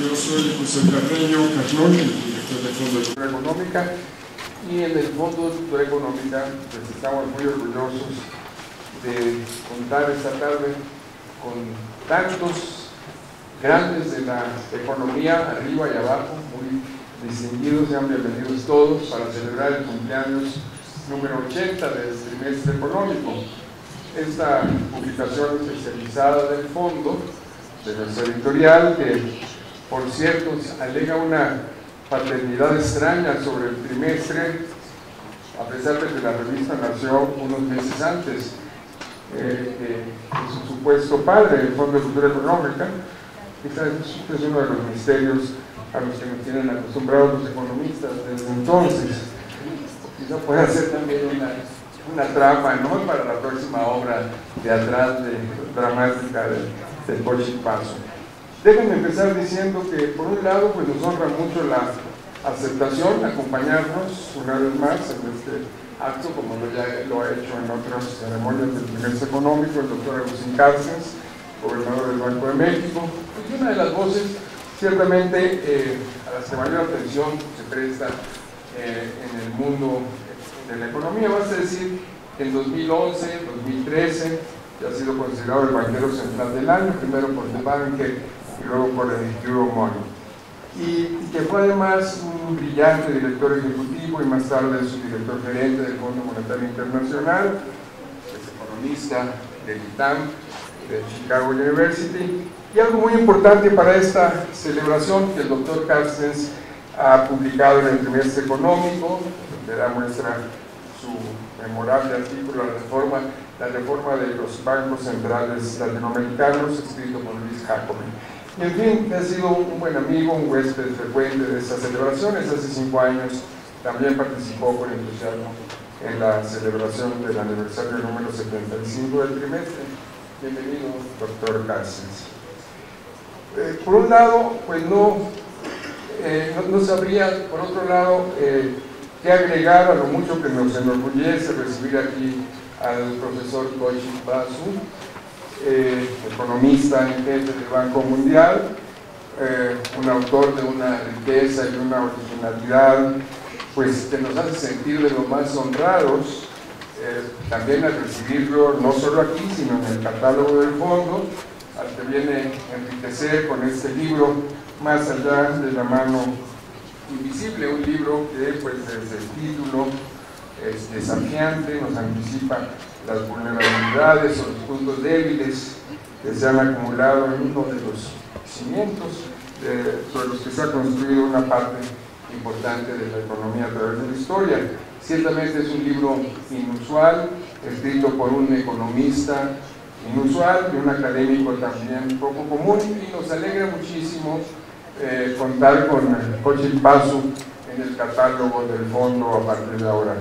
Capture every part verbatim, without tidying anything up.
Yo soy José Carreño Carlón, el director del Fondo de Cultura Económica, y en el Fondo de Cultura Económica pues estamos muy orgullosos de contar esta tarde con tantos grandes de la economía arriba y abajo, muy distinguidos. Sean bienvenidos todos para celebrar el cumpleaños número ochenta del Trimestre Económico. Esta publicación especializada del Fondo, de nuestro editorial, que por cierto alega una paternidad extraña sobre el trimestre, a pesar de que la revista nació unos meses antes eh, eh, de su supuesto padre, el Fondo de Cultura Económica. Quizás este es uno de los misterios a los que nos tienen acostumbrados los economistas desde entonces. Quizá pueda ser también una, una trampa, ¿no?, para la próxima obra de atrás de, dramática de, de Kaushik Basu. Déjenme empezar diciendo que por un lado pues nos honra mucho la aceptación, acompañarnos una vez más en este acto, como lo, ya lo ha hecho en otras ceremonias del Trimestre Económico, el doctor Agustín Carstens, gobernador del Banco de México, y una de las voces ciertamente eh, a las que mayor atención se presta eh, en el mundo de la economía. Vas a decir que en dos mil once, dos mil trece, ya ha sido considerado el banquero central del año, primero por The Banker y luego por el Instituto Monetario, y que fue además un brillante director ejecutivo y más tarde su director gerente del Fondo Monetario Internacional, es economista del I T A M, de Chicago University. Y algo muy importante para esta celebración que el doctor Carstens ha publicado en el Trimestre Económico, donde da muestra su memorable artículo La reforma, la reforma de los bancos centrales latinoamericanos, escrito por Luis Jacobin. Y en fin, ha sido un buen amigo, un huésped frecuente de estas celebraciones. Hace cinco años también participó con entusiasmo en la celebración del aniversario número setenta y cinco del trimestre. Bienvenido, doctor Carstens. Eh, por un lado, pues no, eh, no, no sabría, por otro lado, eh, qué agregar a lo mucho que nos enorgullece recibir aquí al profesor Kaushik Basu, Eh, economista en jefe del Banco Mundial, eh, un autor de una riqueza y una originalidad pues que nos hace sentir de los más honrados eh, también al recibirlo no solo aquí sino en el catálogo del fondo, al que viene a enriquecer con este libro Más allá de la mano invisible, un libro que pues desde el título es desafiante, nos anticipa las vulnerabilidades o los puntos débiles que se han acumulado en uno de los cimientos eh, sobre los que se ha construido una parte importante de la economía a través de la historia. Ciertamente es un libro inusual, escrito por un economista inusual y un académico también poco común, y nos alegra muchísimo eh, contar con Kaushik Basu en el catálogo del fondo a partir de ahora.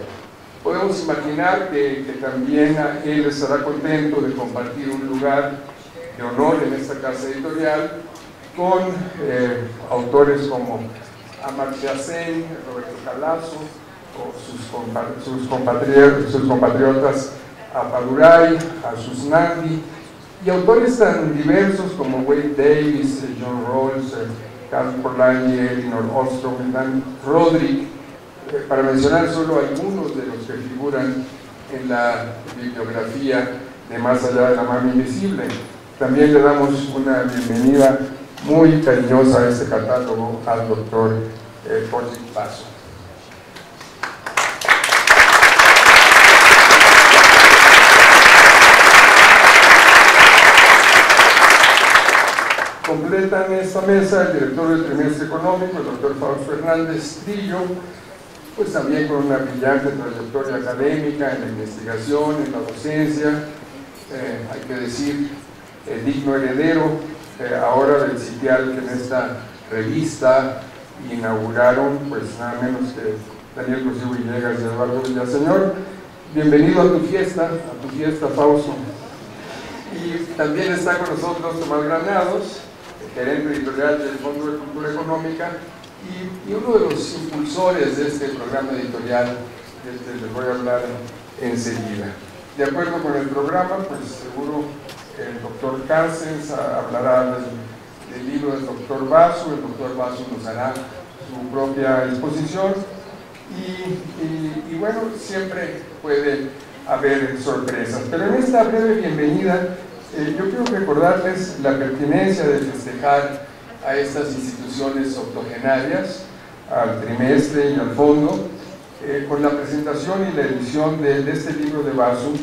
Podemos imaginar que, que también a él estará contento de compartir un lugar de honor en esta casa editorial con eh, autores como Amartya Sen, Roberto Calasso, o sus, compa sus, compatriot sus compatriotas Apadurai, Asusnandi, y autores tan diversos como Wade Davis, eh, John Rawls, eh, Carl Polanyi, Elinor Ostrom, Dan Roderick, para mencionar solo algunos de los que figuran en la bibliografía de Más allá de la mano invisible. También le damos una bienvenida muy cariñosa a este catálogo al doctor eh, Kaushik Basu. Completan esta mesa el director del Trimestre Económico, el doctor Fausto Hernández Trillo, pues también con una brillante trayectoria académica en la investigación, en la docencia, eh, hay que decir, eh, digno heredero eh, ahora del sitial que en esta revista inauguraron, pues nada menos que Daniel Cosío Villegas y Eduardo Villaseñor. Bienvenido a tu fiesta, a tu fiesta, Fausto. Y también está con nosotros Tomás Granados, el gerente editorial del Fondo de Cultura Económica, y uno de los impulsores de este programa editorial, del que les voy a hablar enseguida. De acuerdo con el programa, pues seguro el doctor Carstens hablará del del libro del doctor Basu. El doctor Basu nos hará su propia exposición y, y, y bueno, siempre puede haber sorpresas, pero en esta breve bienvenida eh, yo quiero recordarles la pertinencia de festejar a estas instituciones octogenarias, al trimestre y al fondo, eh, con la presentación y la edición de, de este libro de Basu,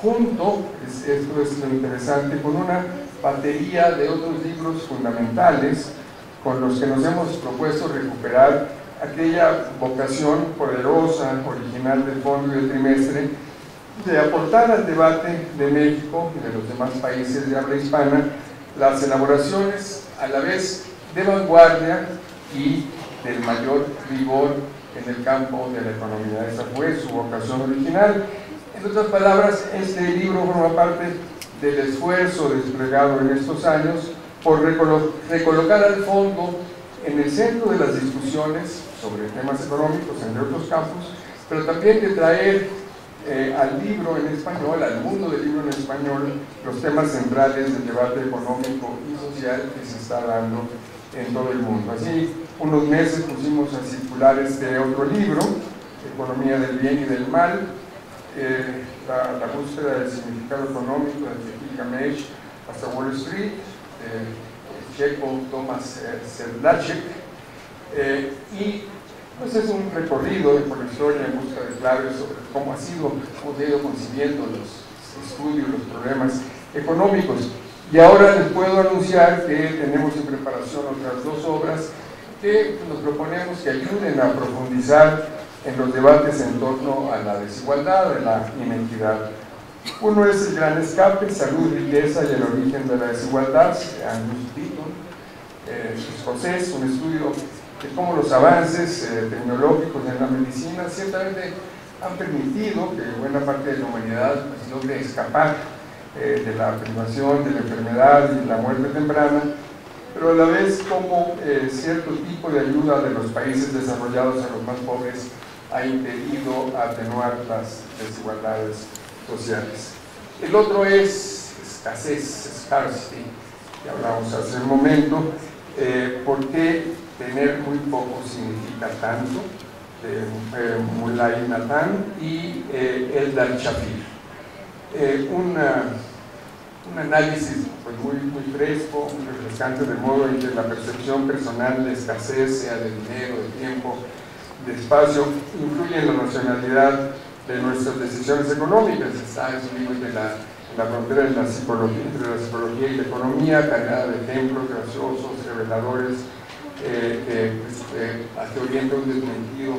junto, es, esto es lo interesante, con una batería de otros libros fundamentales con los que nos hemos propuesto recuperar aquella vocación poderosa, original del fondo y del trimestre, de aportar al debate de México y de los demás países de habla hispana las elaboraciones a la vez de vanguardia y del mayor rigor en el campo de la economía. Esa fue su vocación original. En otras palabras, este libro forma parte del esfuerzo desplegado en estos años por recolo- recolocar al fondo en el centro de las discusiones sobre temas económicos, entre otros campos, pero también de traer eh, al libro en español, al mundo del libro en español, los temas centrales del debate económico y social que se está dando en todo el mundo. Así, unos meses pusimos a circular este otro libro, Economía del Bien y del Mal, eh, la, la búsqueda del significado económico desde Gilgamesh hasta Wall Street, eh, checo Tomás Serdachek, eh, y pues es un recorrido por la historia en busca de claves sobre cómo ha sido, cómo ha ido concibiendo los estudios, los problemas económicos. Y ahora les puedo anunciar que tenemos en preparación otras dos obras que nos proponemos que ayuden a profundizar en los debates en torno a la desigualdad, a la inequidad. Uno es El gran escape, salud, riqueza y el origen de la desigualdad, eh, escocés, un estudio de cómo los avances eh, tecnológicos en la medicina ciertamente han permitido que buena parte de la humanidad pues, logre escapar eh, de la privación, de la enfermedad y de la muerte temprana, pero a la vez como eh, cierto tipo de ayuda de los países desarrollados a los más pobres ha impedido atenuar las desigualdades sociales. El otro es escasez, scarcity, que hablamos hace un momento, eh, porque tener muy poco significa tanto, de eh, Mulay Nathan y eh, Eldar Shafir. Eh, un análisis pues, muy, muy fresco, muy refrescante del modo en que la percepción personal de escasez, sea de dinero, de tiempo, de espacio, influye en la racionalidad de nuestras decisiones económicas. Está en un libro de la, de la frontera de la psicología, entre la psicología y la economía, cargada de ejemplos graciosos, reveladores, eh, eh, pues, eh, hasta orienta un desmentido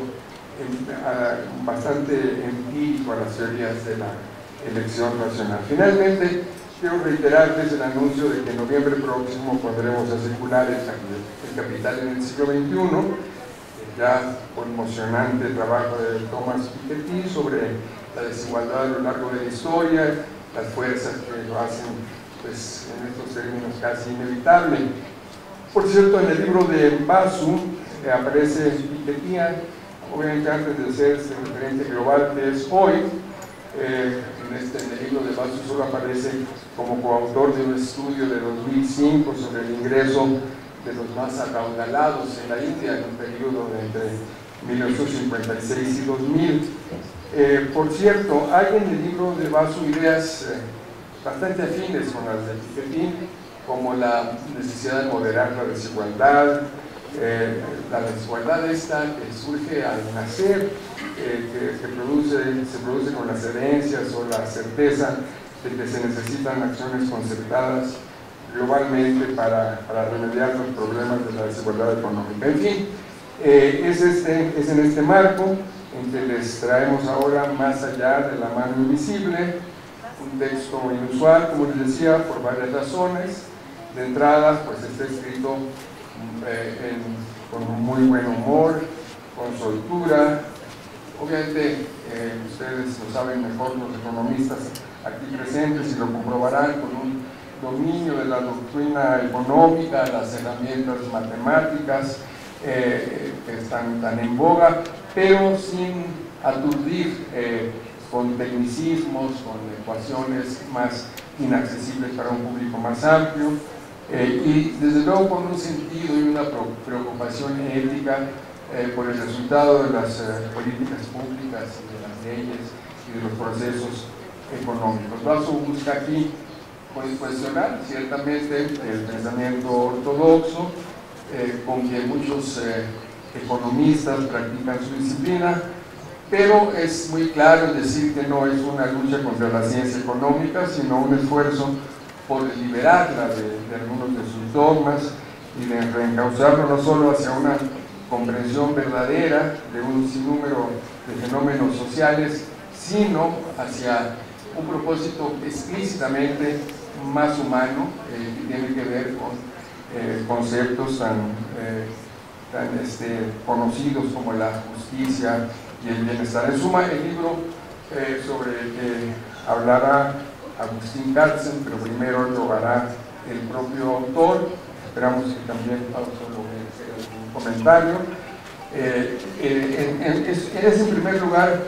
en, a, bastante empírico a las teorías de la elección nacional. Finalmente, quiero reiterarles el anuncio de que en noviembre próximo pondremos a circular El capital en el siglo veintiuno, ya conmocionante trabajo de Thomas Piketty sobre la desigualdad a lo largo de la historia, las fuerzas que lo hacen pues, en estos términos casi inevitable. Por cierto, en el libro de Basu eh, aparece Piketty, obviamente antes de ser el referente global que es hoy, eh, en, este, en el libro de Basu solo aparece como coautor de un estudio de dos mil cinco sobre el ingreso de los más acaudalados en la India en un periodo de entre mil ochocientos cincuenta y seis y dos mil. Eh, por cierto, hay en el libro de Basu ideas eh, bastante afines con las de Piketty, como la necesidad de moderar la desigualdad, eh, la desigualdad esta que surge al nacer, eh, que, que produce, se produce con las herencias o la certeza de que se necesitan acciones concertadas globalmente para, para remediar los problemas de la desigualdad económica. En fin, eh, es, este, es en este marco en que les traemos ahora Más allá de la mano invisible, un texto inusual, como les decía, por varias razones. De entrada, pues está escrito eh, en, con muy buen humor, con soltura. Obviamente, eh, ustedes lo saben mejor, los economistas aquí presentes, y lo comprobarán, con un dominio de la doctrina económica, las herramientas matemáticas eh, que están tan en boga, pero sin aturdir eh, con tecnicismos, con ecuaciones más inaccesibles para un público más amplio, Eh, y desde luego con un sentido y una preocupación ética eh, por el resultado de las eh, políticas públicas y de las leyes y de los procesos económicos. Basu busca aquí pues, cuestionar ciertamente el pensamiento ortodoxo eh, con que muchos eh, economistas practican su disciplina, pero es muy claro decir que no es una lucha contra la ciencia económica, sino un esfuerzo por liberarla de, de algunos de sus dogmas y de reencauzarlo no solo hacia una comprensión verdadera de un sinnúmero de fenómenos sociales, sino hacia un propósito explícitamente más humano eh, que tiene que ver con eh, conceptos tan, eh, tan este, conocidos como la justicia y el bienestar. En suma, el libro eh, sobre el que hablará Agustín Carstens, pero primero lo hará el propio autor. Esperamos que también Fausto un comentario. Eh, eh, en, en, es, es en primer lugar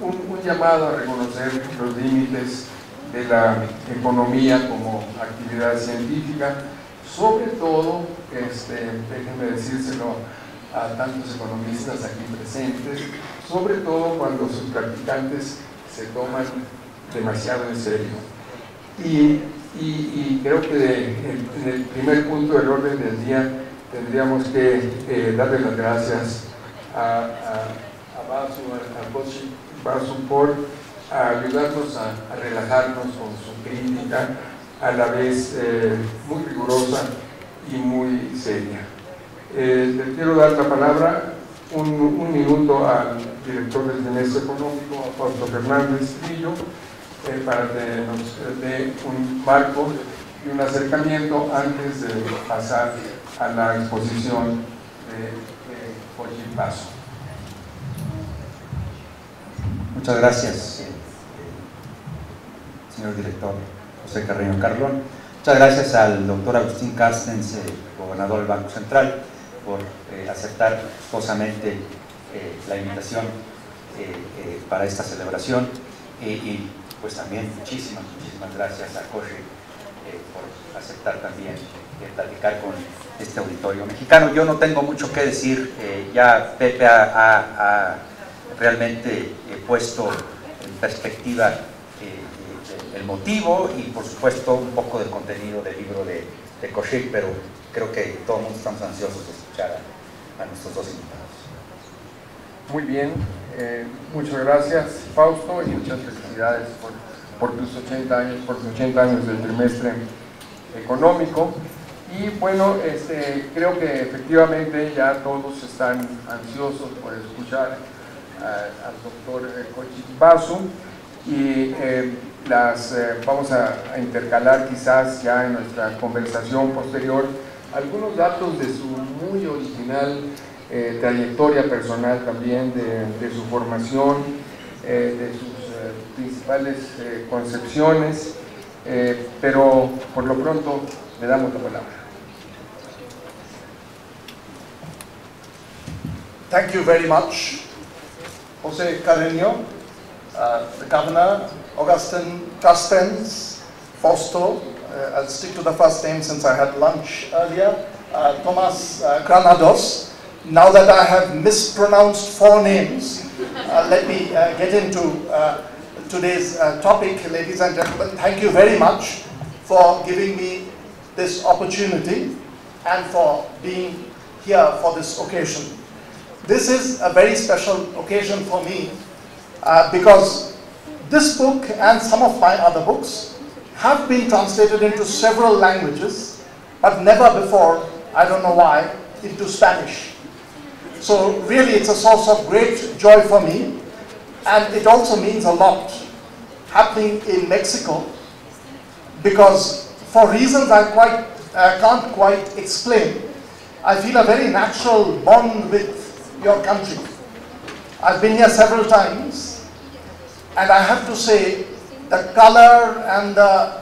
un, un llamado a reconocer los límites de la economía como actividad científica, sobre todo, este, déjenme decírselo a tantos economistas aquí presentes, sobre todo cuando sus practicantes se toman demasiado en serio. Y, y, y creo que de, en el primer punto del orden del día tendríamos que eh, darle las gracias a, a, a Basu, a Kaushik Basu por ayudarnos a, a relajarnos con su crítica, a la vez eh, muy rigurosa y muy seria. Eh, le quiero dar la palabra un, un minuto al director del Trimestre Económico, a Fausto Hernández Trillo, Eh, para que nos dé un marco y un acercamiento antes de pasar a la exposición de Kaushik Basu. Muchas gracias, señor director José Carreño Carlón. Muchas gracias al doctor Agustín Carstens, eh, gobernador del Banco Central, por eh, aceptar gustosamente eh, la invitación eh, eh, para esta celebración. Eh, y, pues también muchísimas, muchísimas gracias a Kaushik eh, por aceptar también eh, platicar con este auditorio mexicano. Yo no tengo mucho que decir, eh, ya Pepe ha, ha, ha realmente eh, puesto en perspectiva eh, el motivo y por supuesto un poco del contenido del libro de, de Kaushik, pero creo que todos estamos ansiosos de escuchar a, a nuestros dos invitados. Muy bien. Eh, muchas gracias, Fausto, y muchas felicidades por, por tus ochenta años, por tus ochenta años del Trimestre Económico. Y bueno, este, creo que efectivamente ya todos están ansiosos por escuchar a, al doctor Kaushik Basu, y eh, las eh, vamos a, a intercalar quizás ya en nuestra conversación posterior algunos datos de su muy original Eh, trayectoria personal también, de, de su formación, eh, de sus eh, principales eh, concepciones, eh, pero por lo pronto le damos la palabra. Thank you very much, José Carreño, uh, the governor, Agustín Carstens, Fausto, uh, I'll stick to the first name since I had lunch earlier, uh, Tomás uh, Granados. Now that I have mispronounced four names, uh, let me uh, get into uh, today's uh, topic, ladies and gentlemen. Thank you very much for giving me this opportunity and for being here for this occasion. This is a very special occasion for me uh, because this book and some of my other books have been translated into several languages, but never before, I don't know why, into Spanish. So really it's a source of great joy for me, and it also means a lot happening in Mexico, because for reasons I quite, uh, can't quite explain, I feel a very natural bond with your country. I've been here several times, and I have to say the color and the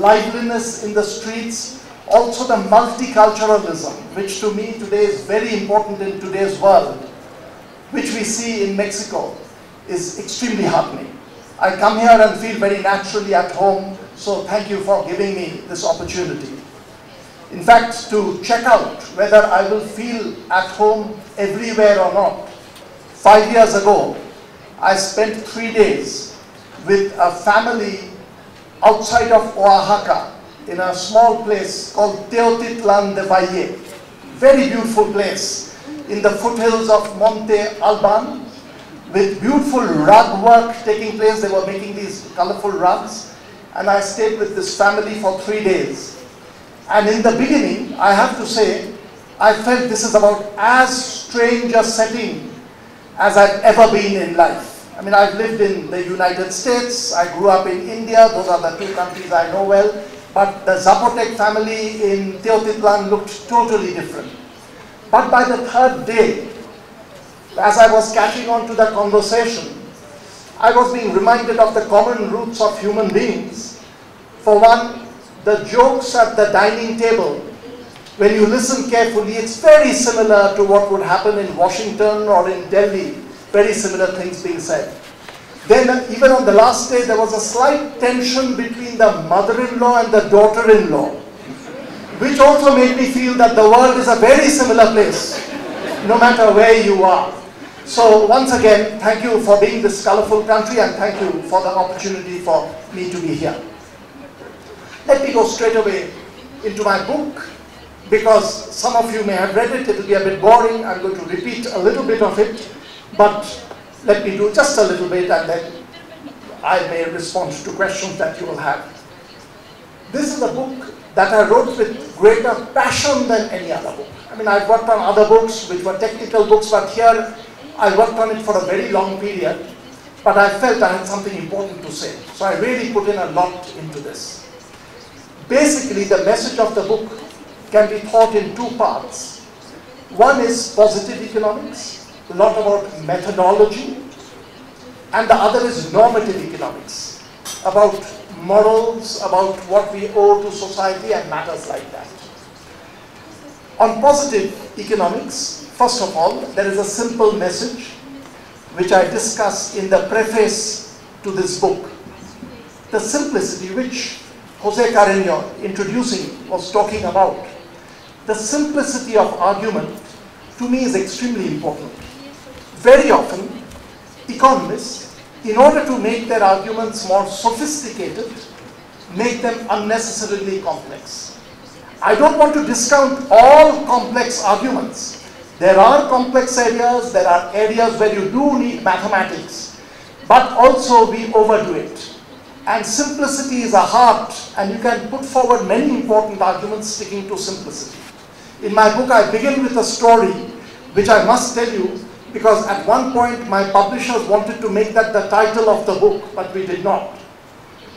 liveliness in the streets, also the multiculturalism, which to me today is very important in today's world, which we see in Mexico, is extremely heartening. I come here and feel very naturally at home, so thank you for giving me this opportunity. in fact, to check out whether I will feel at home everywhere or not. Five years ago, I spent three days with a family outside of Oaxaca in a small place called Teotitlan de Valle. Very beautiful place in the foothills of Monte Alban with beautiful rug work taking place. They were making these colorful rugs. And I stayed with this family for three days. And in the beginning, I have to say, I felt this is about as strange a setting as I've ever been in life. I mean, I've lived in the United States, I grew up in India, those are the two countries I know well, but the Zapotec family in Teotitlan looked totally different. But by the third day, as I was catching on to the conversation, I was being reminded of the common roots of human beings. For one, the jokes at the dining table, when you listen carefully, it's very similar to what would happen in Washington or in Delhi, very similar things being said. Then even on the last day, there was a slight tension between the mother-in-law and the daughter-in-law, which also made me feel that the world is a very similar place, no matter where you are. So once again, thank you for being this colorful country and thank you for the opportunity for me to be here. Let me go straight away into my book because some of you may have read it, it will be a bit boring, I'm going to repeat a little bit of it, but let me do just a little bit and then I may respond to questions that you will have. This is a book that I wrote with greater passion than any other book. I mean, I've worked on other books which were technical books, but here I worked on it for a very long period, but I felt I had something important to say. So I really put in a lot into this. Basically, the message of the book can be thought in two parts. One is positive economics, a lot about methodology, and the other is normative economics, about morals, about what we owe to society and matters like that. On positive economics, first of all, there is a simple message which I discuss in the preface to this book. The simplicity which José Carreño, introducing, was talking about. The simplicity of argument, to me, is extremely important. Very often, economists, in order to make their arguments more sophisticated, make them unnecessarily complex. I don't want to discount all complex arguments. There are complex areas, there are areas where you do need mathematics, but also we overdo it. And simplicity is a heart, and you can put forward many important arguments sticking to simplicity. In my book, I begin with a story, which I must tell you, because at one point my publishers wanted to make that the title of the book, but we did not.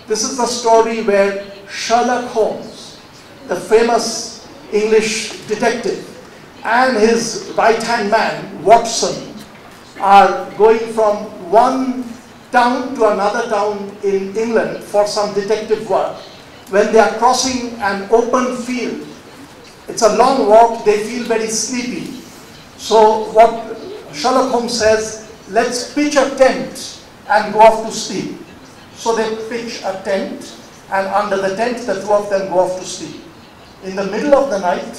This is the story where Sherlock Holmes, the famous English detective, and his right-hand man, Watson, are going from one town to another town in England for some detective work. When they are crossing an open field, it's a long walk, they feel very sleepy. So what Sherlock Holmes says, let's pitch a tent and go off to sleep. So they pitch a tent, and under the tent, the two of them go off to sleep. In the middle of the night,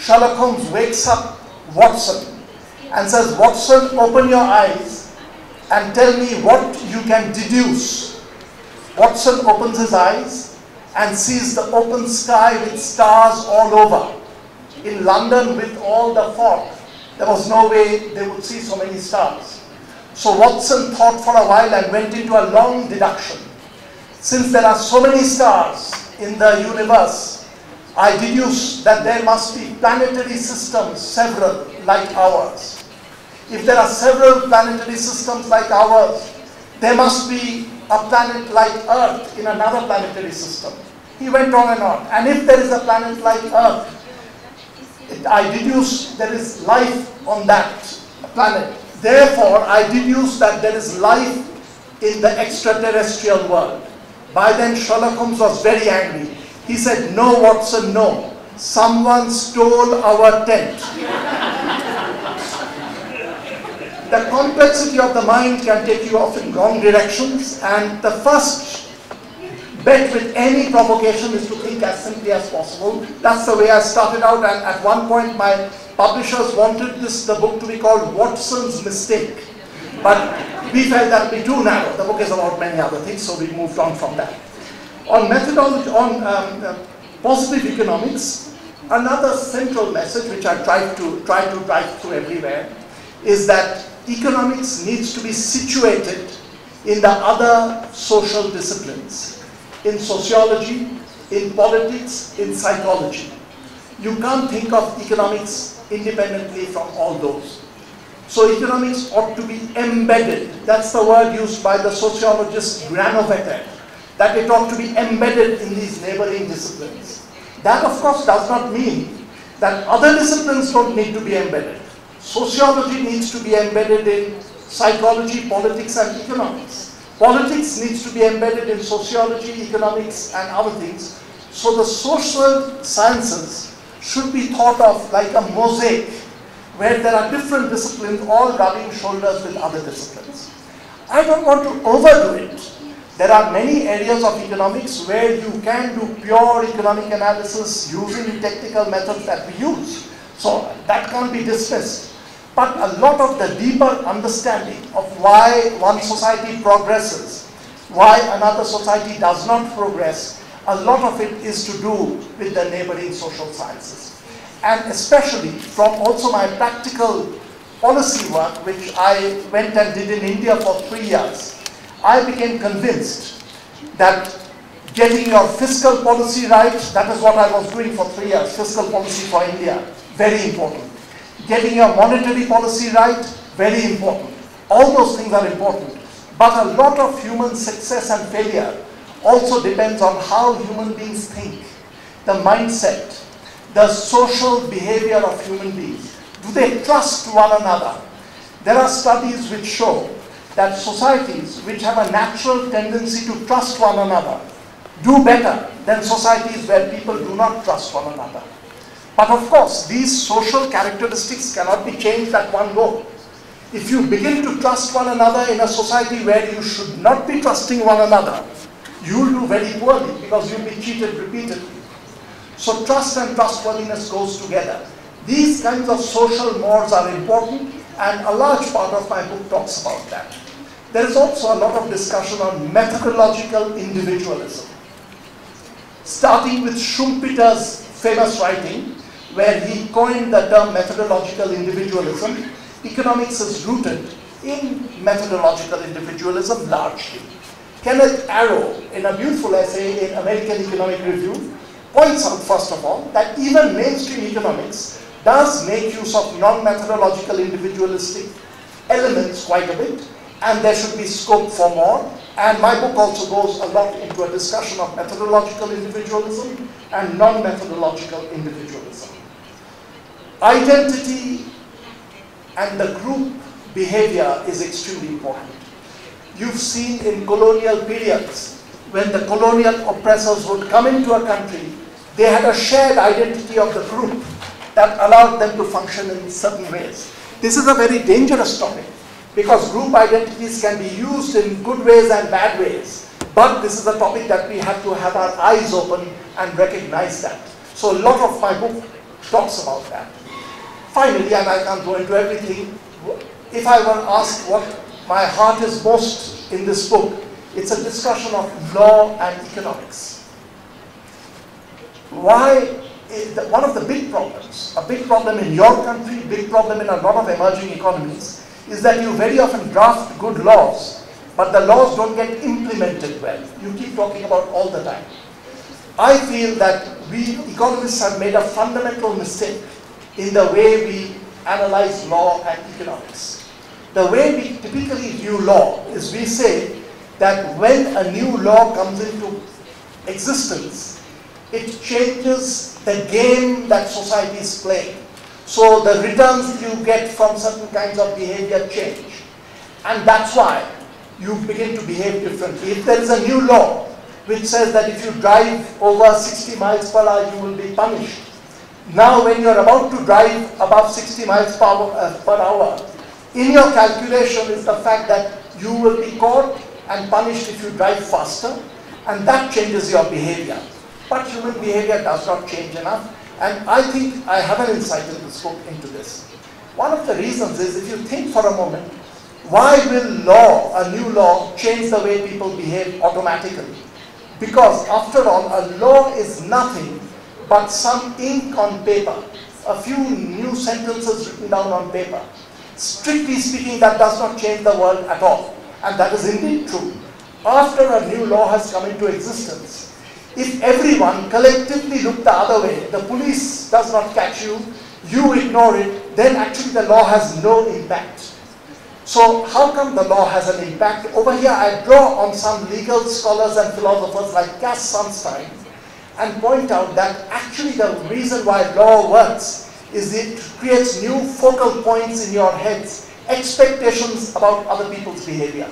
Sherlock Holmes wakes up Watson and says, Watson, open your eyes and tell me what you can deduce. Watson opens his eyes and sees the open sky with stars all over. In London, with all the fog, there was no way they would see so many stars. So Watson thought for a while and went into a long deduction. Since there are so many stars in the universe, I deduce that there must be planetary systems, several, like ours. If there are several planetary systems like ours, there must be a planet like Earth in another planetary system. He went on and on. And if there is a planet like Earth, I deduce there is life on that planet. Therefore, I deduce that there is life in the extraterrestrial world. By then, Sherlock Holmes was very angry. He said, no, Watson, no. Someone stole our tent. The complexity of the mind can take you off in wrong directions. And the first bet with any provocation is to think as simply as possible. That's the way I started out, and at one point my publishers wanted this, the book to be called Watson's Mistake. But we felt that we do now. The book is about many other things, so we moved on from that. On methodology, on um, uh, positive economics, another central message which I tried to try to drive through everywhere is that economics needs to be situated in the other social disciplines, in sociology, in politics, in psychology. You can't think of economics independently from all those. So economics ought to be embedded. That's the word used by the sociologist Granovetter, that it ought to be embedded in these neighboring disciplines. That, of course, does not mean that other disciplines don't need to be embedded. Sociology needs to be embedded in psychology, politics, and economics. Politics needs to be embedded in sociology, economics, and other things. So the social sciences should be thought of like a mosaic, where there are different disciplines all rubbing shoulders with other disciplines. I don't want to overdo it. There are many areas of economics where you can do pure economic analysis using the technical methods that we use. So that can't be dismissed. But a lot of the deeper understanding of why one society progresses, why another society does not progress, a lot of it is to do with the neighboring social sciences. And especially from also my practical policy work, which I went and did in India for three years, I became convinced that getting your fiscal policy right, that is what I was doing for three years, fiscal policy for India, very important. Getting your monetary policy right, very important. All those things are important. But a lot of human success and failure also depends on how human beings think, the mindset, the social behavior of human beings. Do they trust one another? There are studies which show that societies which have a natural tendency to trust one another do better than societies where people do not trust one another. But of course, these social characteristics cannot be changed at one go. If you begin to trust one another in a society where you should not be trusting one another, you'll do very poorly because you'll be cheated repeatedly. So trust and trustworthiness goes together. These kinds of social mores are important, and a large part of my book talks about that. There is also a lot of discussion on methodological individualism, starting with Schumpeter's famous writing, where he coined the term methodological individualism. Economics is rooted in methodological individualism largely. Kenneth Arrow, in a beautiful essay in American Economic Review, points out, first of all, that even mainstream economics does make use of non-methodological individualistic elements quite a bit, and there should be scope for more. And my book also goes a lot into a discussion of methodological individualism and non-methodological individualism. Identity and the group behavior is extremely important. You've seen in colonial periods, when the colonial oppressors would come into a country, they had a shared identity of the group that allowed them to function in certain ways. This is a very dangerous topic, because group identities can be used in good ways and bad ways. But this is a topic that we have to have our eyes open and recognize that. So a lot of my book talks about that. Finally, and I can't go into everything, if I were asked what my heart is most in this book, it's a discussion of law and economics. Why, one of the big problems, a big problem in your country, big problem in a lot of emerging economies, is that you very often draft good laws, but the laws don't get implemented well. You keep talking about all the time. I feel that we economists have made a fundamental mistake in the way we analyze law and economics. The way we typically view law is we say that when a new law comes into existence, it changes the game that society is playing. So the returns you get from certain kinds of behavior change. And that's why you begin to behave differently. If there is a new law which says that if you drive over sixty miles per hour, you will be punished. Now when you are about to drive above sixty miles per hour, in your calculation is the fact that you will be caught and punished if you drive faster, and that changes your behavior. But human behavior does not change enough, and I think I have an insight in this book into this. One of the reasons is, if you think for a moment, why will law, a new law, change the way people behave automatically? Because after all, a law is nothing but some ink on paper, a few new sentences written down on paper. Strictly speaking, that does not change the world at all. And that is indeed true. After a new law has come into existence, if everyone collectively looked the other way, the police does not catch you, you ignore it, then actually the law has no impact. So how come the law has an impact? Over here I draw on some legal scholars and philosophers like Cass Sunstein and point out that actually the reason why law works is it creates new focal points in your heads, expectations about other people's behavior.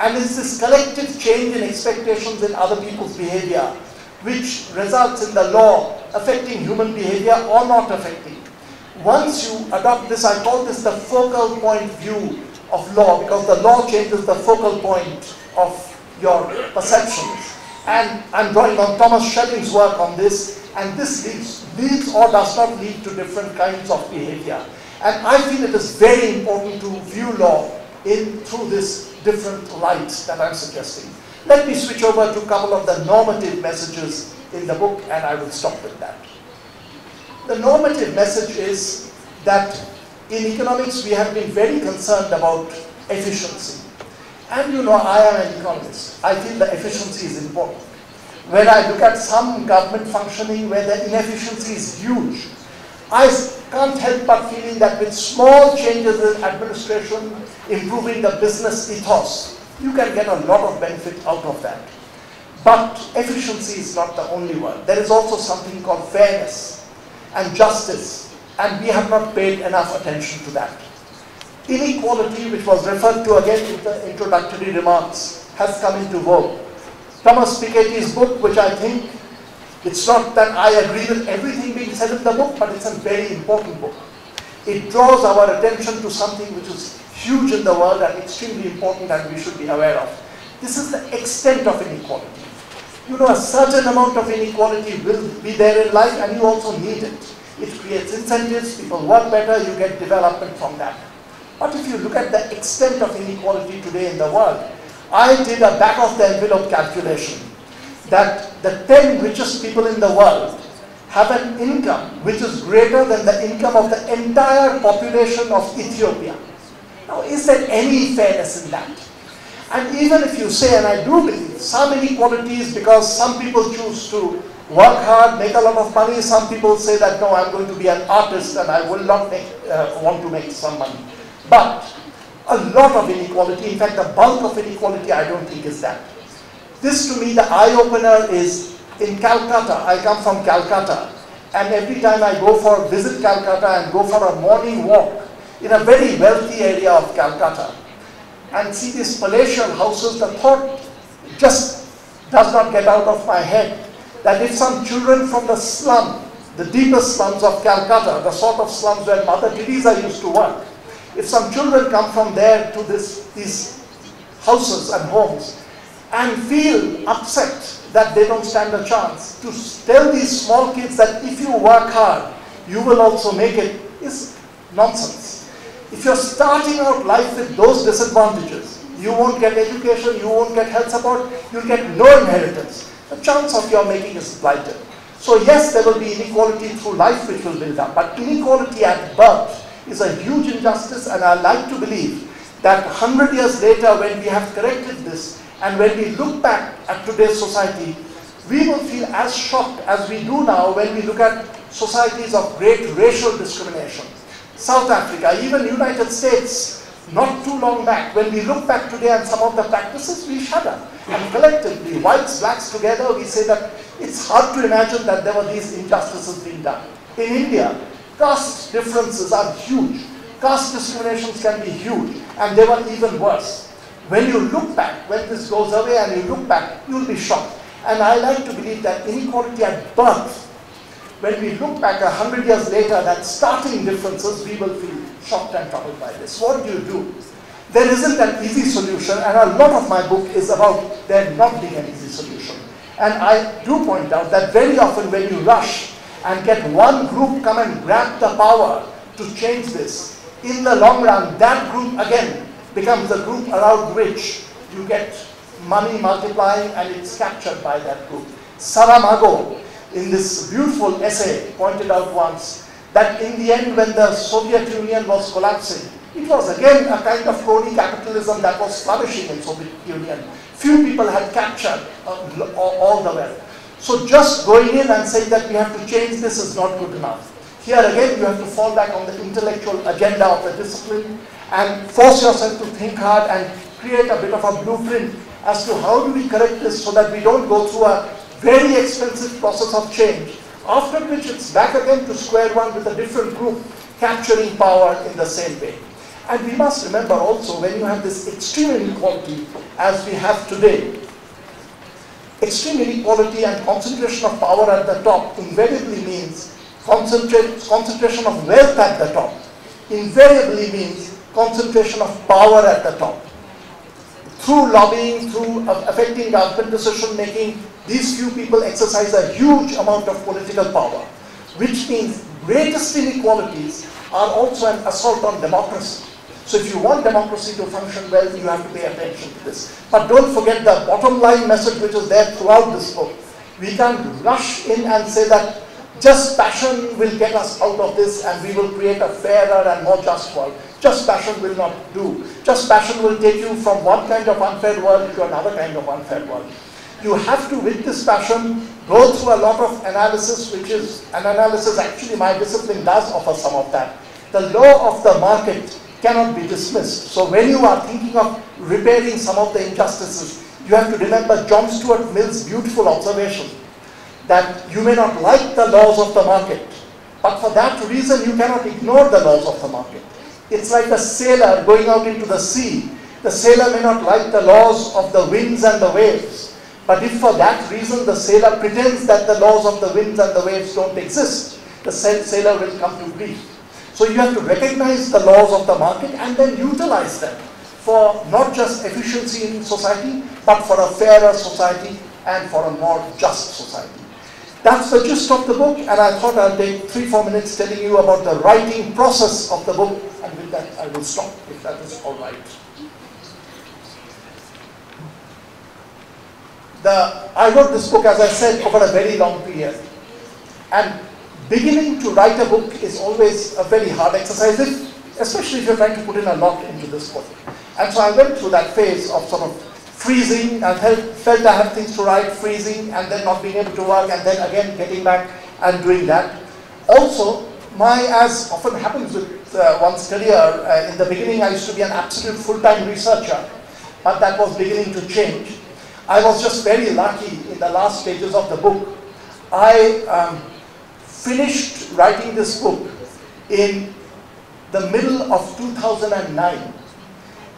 And it's this collective change in expectations in other people's behavior which results in the law affecting human behavior or not affecting. Once you adopt this, I call this the focal point view of law, because the law changes the focal point of your perceptions. And I'm drawing on Thomas Schelling's work on this, and this leads, leads or does not lead to different kinds of behavior. And I feel it is very important to view law in through this different light that I'm suggesting. Let me switch over to a couple of the normative messages in the book, and I will stop with that. The normative message is that in economics we have been very concerned about efficiency. And you know, I am an economist. I feel that efficiency is important. When I look at some government functioning where the inefficiency is huge, I can't help but feeling that with small changes in administration, improving the business ethos, you can get a lot of benefit out of that. But efficiency is not the only one. There is also something called fairness and justice, and we have not paid enough attention to that. Inequality, which was referred to again in the introductory remarks, has come into vogue. Thomas Piketty's book, which I think, it's not that I agree with everything being said in the book, but it's a very important book. It draws our attention to something which is huge in the world and extremely important and we should be aware of. This is the extent of inequality. You know, a certain amount of inequality will be there in life, and you also need it. It creates incentives, people work better, you get development from that. But if you look at the extent of inequality today in the world, I did a back of the envelope calculation that the ten richest people in the world have an income which is greater than the income of the entire population of Ethiopia. Now, is there any fairness in that? And even if you say, and I do believe, some inequality is because some people choose to work hard, make a lot of money. Some people say that, no, I'm going to be an artist and I will not make, uh, want to make some money. But a lot of inequality, in fact, the bulk of inequality, I don't think is that. This, to me, the eye-opener is in Calcutta. I come from Calcutta. And every time I go for visit Calcutta and go for a morning walk in a very wealthy area of Calcutta, and see these palatial houses, the thought just does not get out of my head that if some children from the slum, the deepest slums of Calcutta, the sort of slums where Mother Teresa used to work, if some children come from there to this, these houses and homes and feel upset that they don't stand a chance, to tell these small kids that if you work hard, you will also make it, is nonsense. If you're starting out life with those disadvantages, you won't get education, you won't get health support, you'll get no inheritance. The chance of your making is blighted. So yes, there will be inequality through life which will build up, but inequality at birth is a huge injustice, and I like to believe that one hundred years later, when we have corrected this, and when we look back at today's society, we will feel as shocked as we do now when we look at societies of great racial discrimination. South Africa, even United States, not too long back. When we look back today at some of the practices, we shudder. And collectively, whites, blacks together, we say that it's hard to imagine that there were these injustices being done. In India, caste differences are huge. Caste discriminations can be huge, and they were even worse. When you look back, when this goes away and you look back, you'll be shocked. And I like to believe that inequality at birth, when we look back a hundred years later, that starting differences, we will feel shocked and troubled by this. What do you do? There isn't an easy solution, and a lot of my book is about there not being an easy solution. And I do point out that very often when you rush and get one group come and grab the power to change this, in the long run, that group again becomes the group around which you get money multiplying, and it's captured by that group. Saramago, in this beautiful essay, pointed out once that in the end, when the Soviet Union was collapsing, it was again a kind of crony capitalism that was flourishing in Soviet Union. Few people had captured uh, all the wealth. So just going in and saying that we have to change this is not good enough. Here again, you have to fall back on the intellectual agenda of the discipline and force yourself to think hard and create a bit of a blueprint as to how do we correct this so that we don't go through a very expensive process of change, after which it's back again to square one with a different group capturing power in the same way. And we must remember also, when you have this extreme inequality as we have today, extreme inequality and concentration of power at the top invariably means concentrate, concentration of wealth at the top, invariably means concentration of power at the top. Through lobbying, through affecting government decision making, these few people exercise a huge amount of political power, which means greatest inequalities are also an assault on democracy. So if you want democracy to function well, you have to pay attention to this. But don't forget the bottom line message which is there throughout this book. We can't rush in and say that just passion will get us out of this and we will create a fairer and more just world. Just passion will not do. Just passion will take you from one kind of unfair world to another kind of unfair world. You have to, with this passion, go through a lot of analysis, which is an analysis, actually my discipline does offer some of that. The law of the market cannot be dismissed. So when you are thinking of repairing some of the injustices, you have to remember John Stuart Mill's beautiful observation that you may not like the laws of the market, but for that reason you cannot ignore the laws of the market. It's like a sailor going out into the sea. The sailor may not like the laws of the winds and the waves, but if for that reason the sailor pretends that the laws of the winds and the waves don't exist, the sailor will come to grief. So you have to recognize the laws of the market and then utilize them for not just efficiency in society, but for a fairer society and for a more just society. That's the gist of the book, and I thought I'll take three, four minutes telling you about the writing process of the book, and with that I will stop, if that is all right. The, I wrote this book, as I said, over a very long period. And beginning to write a book is always a very hard exercise, if, especially if you're trying to put in a lot into this book. And so I went through that phase of sort of freezing, and felt, felt I had things to write, freezing, and then not being able to work, and then again getting back and doing that. Also, my, as often happens with uh, one's career, uh, in the beginning I used to be an absolute full-time researcher, but that was beginning to change. I was just very lucky in the last stages of the book. I um, finished writing this book in the middle of two thousand nine.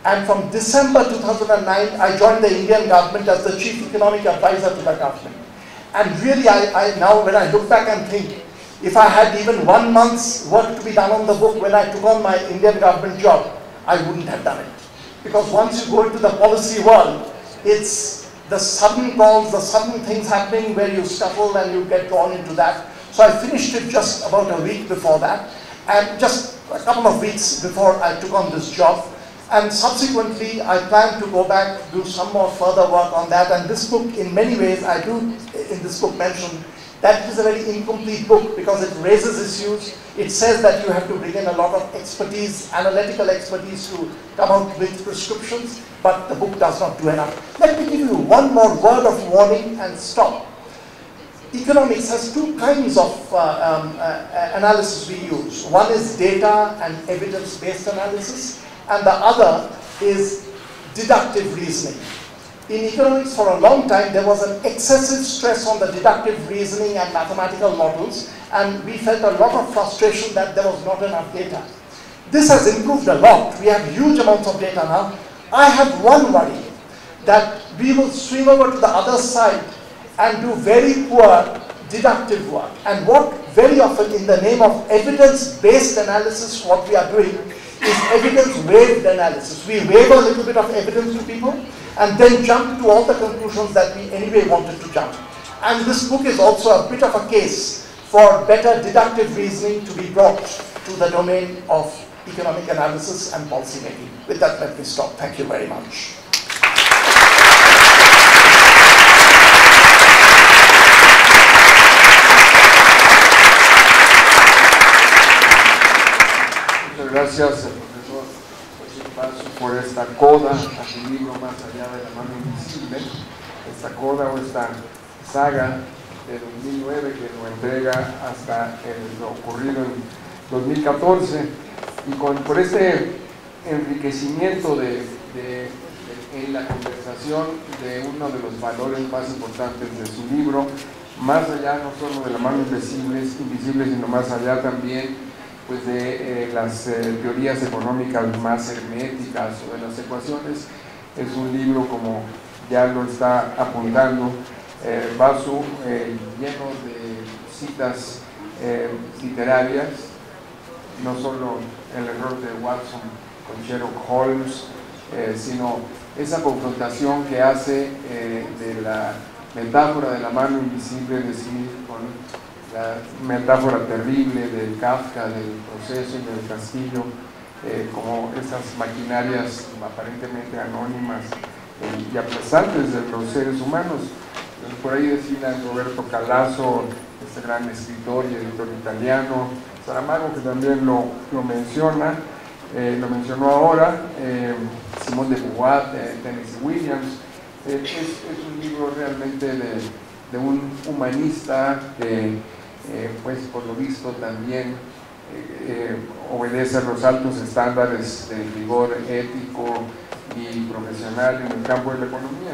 And from December two thousand nine, I joined the Indian government as the chief economic advisor to the government. And really, I, I now, when I look back and think, if I had even one month's work to be done on the book when I took on my Indian government job, I wouldn't have done it. Because once you go into the policy world, it's the sudden calls, the sudden things happening where you scuffle and you get drawn into that. So I finished it just about a week before that, and just a couple of weeks before I took on this job. And subsequently, I plan to go back, do some more further work on that. And this book, in many ways, I do in this book mention that it is a very incomplete book because it raises issues. It says that you have to bring in a lot of expertise, analytical expertise, to come out with prescriptions, but the book does not do enough. Let me give you one more word of warning and stop. Economics has two kinds of uh, um, uh, analysis we use. One is data and evidence-based analysis, and the other is deductive reasoning. In economics, for a long time, there was an excessive stress on the deductive reasoning and mathematical models, and we felt a lot of frustration that there was not enough data. This has improved a lot. We have huge amounts of data now. I have one worry, that we will swing over to the other side and do very poor deductive work. And what very often, in the name of evidence-based analysis, what we are doing is evidence-based analysis. We wave a little bit of evidence to people and then jump to all the conclusions that we anyway wanted to jump. And this book is also a bit of a case for better deductive reasoning to be brought to the domain of economic analysis and policy making. With that, let me stop. Thank you very much. Gracias al profesor Kaushik Basu por esta coda a su libro Más allá de la mano invisible, esta coda o esta saga de dos mil nueve que lo entrega hasta el, lo ocurrido en dos mil catorce, y con, por este enriquecimiento de, de, de, en la conversación de uno de los valores más importantes de su libro, más allá no solo de la mano invisible, invisible sino más allá también pues de eh, las eh, teorías económicas más herméticas o de las ecuaciones. Es un libro, como ya lo está apuntando eh, Basu, eh, lleno de citas eh, literarias, no solo el error de Watson con Sherlock Holmes, eh, sino esa confrontación que hace eh, de la metáfora de la mano invisible de Smith con la metáfora terrible del Kafka, del proceso y del castillo, eh, como esas maquinarias aparentemente anónimas eh, y aplastantes de los seres humanos. Por ahí decían Roberto Calasso, este gran escritor y editor italiano, Saramago, que también lo, lo menciona, eh, lo mencionó ahora, eh, Simón de Beauvoir, eh, Tennessee Williams. Eh, es, es un libro realmente de, de un humanista que Eh, pues por lo visto también eh, eh, obedece a los altos estándares de rigor ético y profesional en el campo de la economía,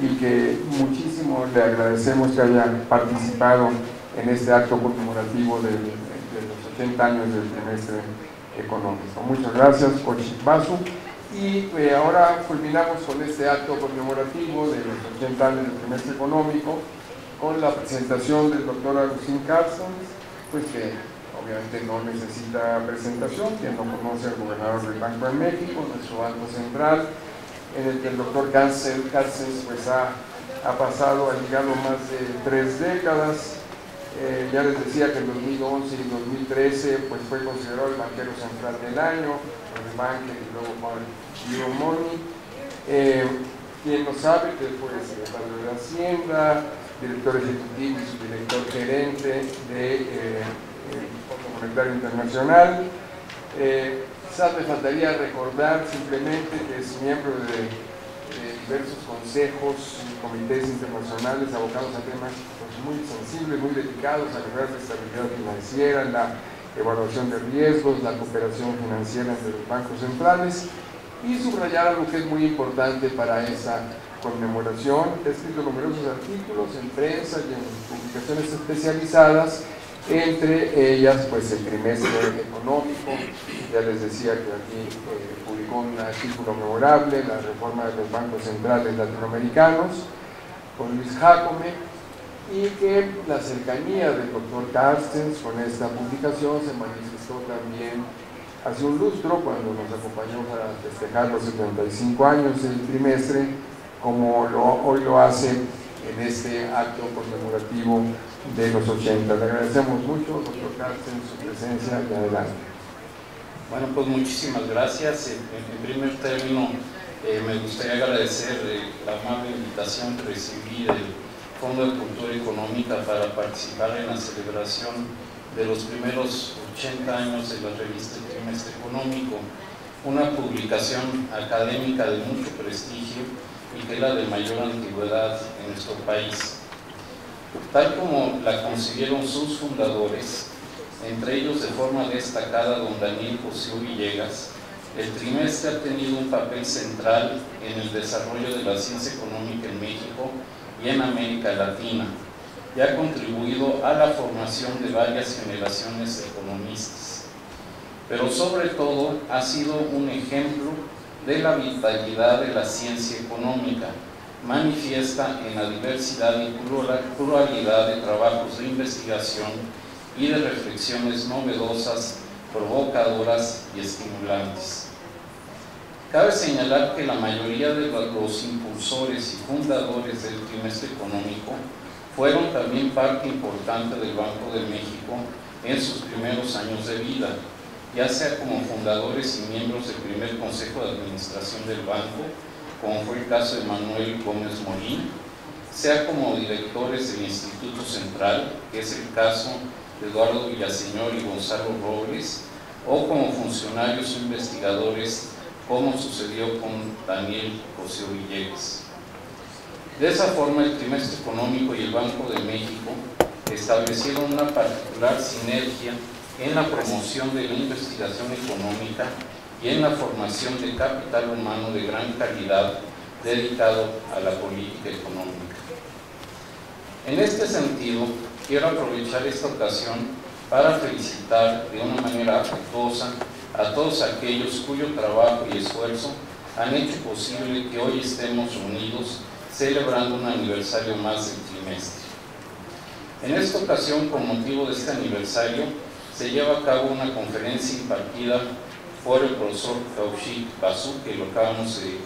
y que muchísimo le agradecemos que haya participado en este acto conmemorativo de, de, de los ochenta años del Trimestre Económico. Muchas gracias, Kaushik Basu, y eh, ahora culminamos con este acto conmemorativo de los ochenta años del Trimestre Económico con la presentación del doctor Agustín Carstens, pues que obviamente no necesita presentación. Quien no conoce al gobernador del Banco de México, nuestro banco central, en el que el doctor Carstens pues ha, ha pasado, ha llegado más de tres décadas. Eh, ya les decía que en dos mil once y dos mil trece pues fue considerado el banquero central del año, el Banker y luego Euro Money. Eh, quien no sabe que fue secretario de Hacienda, director ejecutivo y subdirector gerente de eh, Fondo Monetario Internacional. Eh, quizás me faltaría recordar simplemente que es miembro de, de diversos consejos y comités internacionales abocados a temas pues, muy sensibles, muy dedicados a lograr la estabilidad financiera, la evaluación de riesgos, la cooperación financiera entre los bancos centrales, y subrayar algo que es muy importante para esa conmemoración. He escrito numerosos artículos en prensa y en publicaciones especializadas, entre ellas pues el Trimestre Económico. Ya les decía que aquí eh, publicó un artículo memorable, la reforma de los bancos centrales latinoamericanos, con Luis Jacobin, y que la cercanía del doctor Carstens con esta publicación se manifestó también hace un lustro cuando nos acompañó para festejar los setenta y cinco años del Trimestre, como lo, hoy lo hace en este acto conmemorativo de los ochenta. Le agradecemos mucho, doctor Carstens, su presencia, y adelante. Bueno, pues muchísimas gracias. En, en primer término, eh, me gustaría agradecer eh, la amable invitación que recibí del Fondo de Cultura Económica para participar en la celebración de los primeros ochenta años de la revista Trimestre Económico, una publicación académica de mucho prestigio y que era de mayor antigüedad en nuestro país. Tal como la concibieron sus fundadores, entre ellos de forma destacada don Daniel Cosío Villegas, el trimestre ha tenido un papel central en el desarrollo de la ciencia económica en México y en América Latina, y ha contribuido a la formación de varias generaciones de economistas. Pero sobre todo ha sido un ejemplo de la vitalidad de la ciencia económica, manifiesta en la diversidad y pluralidad de trabajos de investigación y de reflexiones novedosas provocadoras y estimulantes. Cabe señalar que la mayoría de los impulsores y fundadores del trimestre económico fueron también parte importante del Banco de México en sus primeros años de vida, ya sea como fundadores y miembros del primer consejo de administración del banco, como fue el caso de Manuel Gómez Morín, sea como directores del Instituto Central, que es el caso de Eduardo Villaseñor y Gonzalo Robles, o como funcionarios o investigadores, como sucedió con Daniel Cosío Villegas. De esa forma, el trimestre económico y el Banco de México establecieron una particular sinergia en la promoción de la investigación económica y en la formación de capital humano de gran calidad dedicado a la política económica. En este sentido, quiero aprovechar esta ocasión para felicitar de una manera afectuosa a todos aquellos cuyo trabajo y esfuerzo han hecho posible que hoy estemos unidos celebrando un aniversario más del trimestre. En esta ocasión, con motivo de este aniversario, se lleva a cabo una conferencia impartida por el profesor Kaushik Basu, que lo acabamos de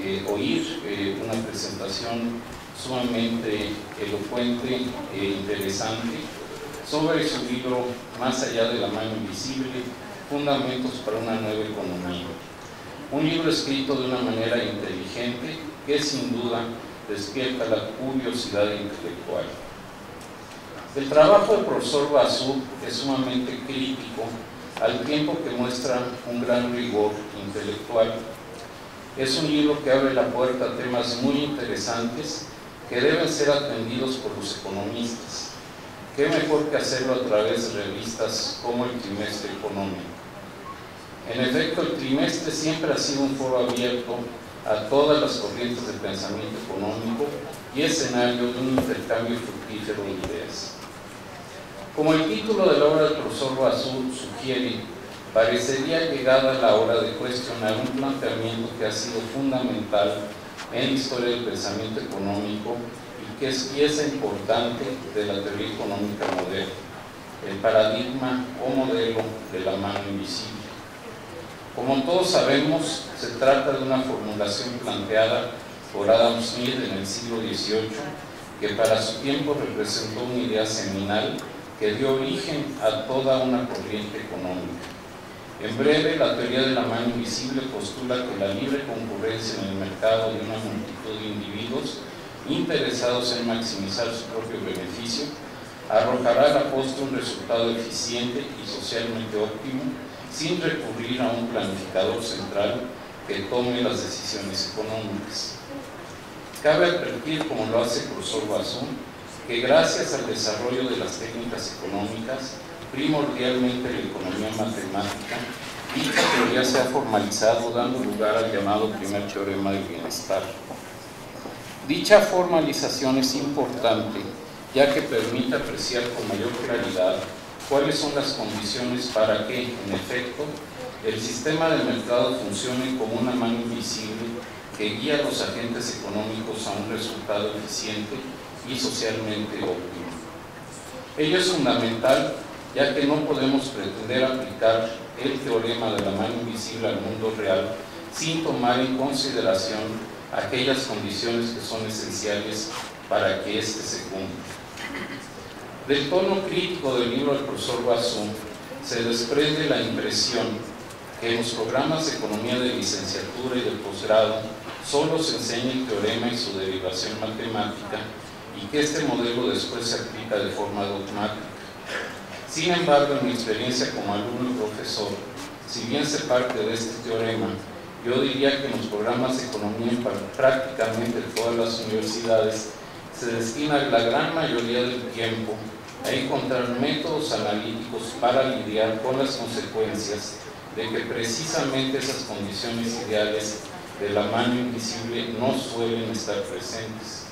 eh, oír, eh, una presentación sumamente elocuente e interesante sobre su libro Más allá de la mano invisible, Fundamentos para una nueva economía. Un libro escrito de una manera inteligente que sin duda despierta la curiosidad intelectual. El trabajo del profesor Basu es sumamente crítico, al tiempo que muestra un gran rigor intelectual. Es un libro que abre la puerta a temas muy interesantes que deben ser atendidos por los economistas. ¿Qué mejor que hacerlo a través de revistas como el Trimestre Económico? En efecto, el trimestre siempre ha sido un foro abierto a todas las corrientes de pensamiento económico y escenario de un intercambio fructífero de ideas. Como el título de la obra del profesor Basu sugiere, parecería llegada la hora de cuestionar un planteamiento que ha sido fundamental en la historia del pensamiento económico y que es pieza importante de la teoría económica moderna, el paradigma o modelo de la mano invisible. Como todos sabemos, se trata de una formulación planteada por Adam Smith en el siglo dieciocho, que para su tiempo representó una idea seminal que dio origen a toda una corriente económica. En breve, la teoría de la mano invisible postula que la libre concurrencia en el mercado de una multitud de individuos interesados en maximizar su propio beneficio arrojará a la postre un resultado eficiente y socialmente óptimo sin recurrir a un planificador central que tome las decisiones económicas. Cabe advertir, como lo hace el profesor Basu, que gracias al desarrollo de las técnicas económicas, primordialmente la economía matemática, dicha teoría se ha formalizado dando lugar al llamado primer teorema del bienestar. Dicha formalización es importante, ya que permite apreciar con mayor claridad cuáles son las condiciones para que, en efecto, el sistema de mercado funcione como una mano invisible que guía a los agentes económicos a un resultado eficiente y socialmente óptimo. Ello es fundamental, ya que no podemos pretender aplicar el teorema de la mano invisible al mundo real sin tomar en consideración aquellas condiciones que son esenciales para que éste se cumpla. Del tono crítico del libro del profesor Basu se desprende la impresión que en los programas de economía de licenciatura y de posgrado solo se enseña el teorema y su derivación matemática, y que este modelo después se aplica de forma dogmática. Sin embargo, en mi experiencia como alumno y profesor, si bien sé parte de este teorema, yo diría que en los programas de economía en prácticamente todas las universidades se destina la gran mayoría del tiempo a encontrar métodos analíticos para lidiar con las consecuencias de que precisamente esas condiciones ideales de la mano invisible no suelen estar presentes.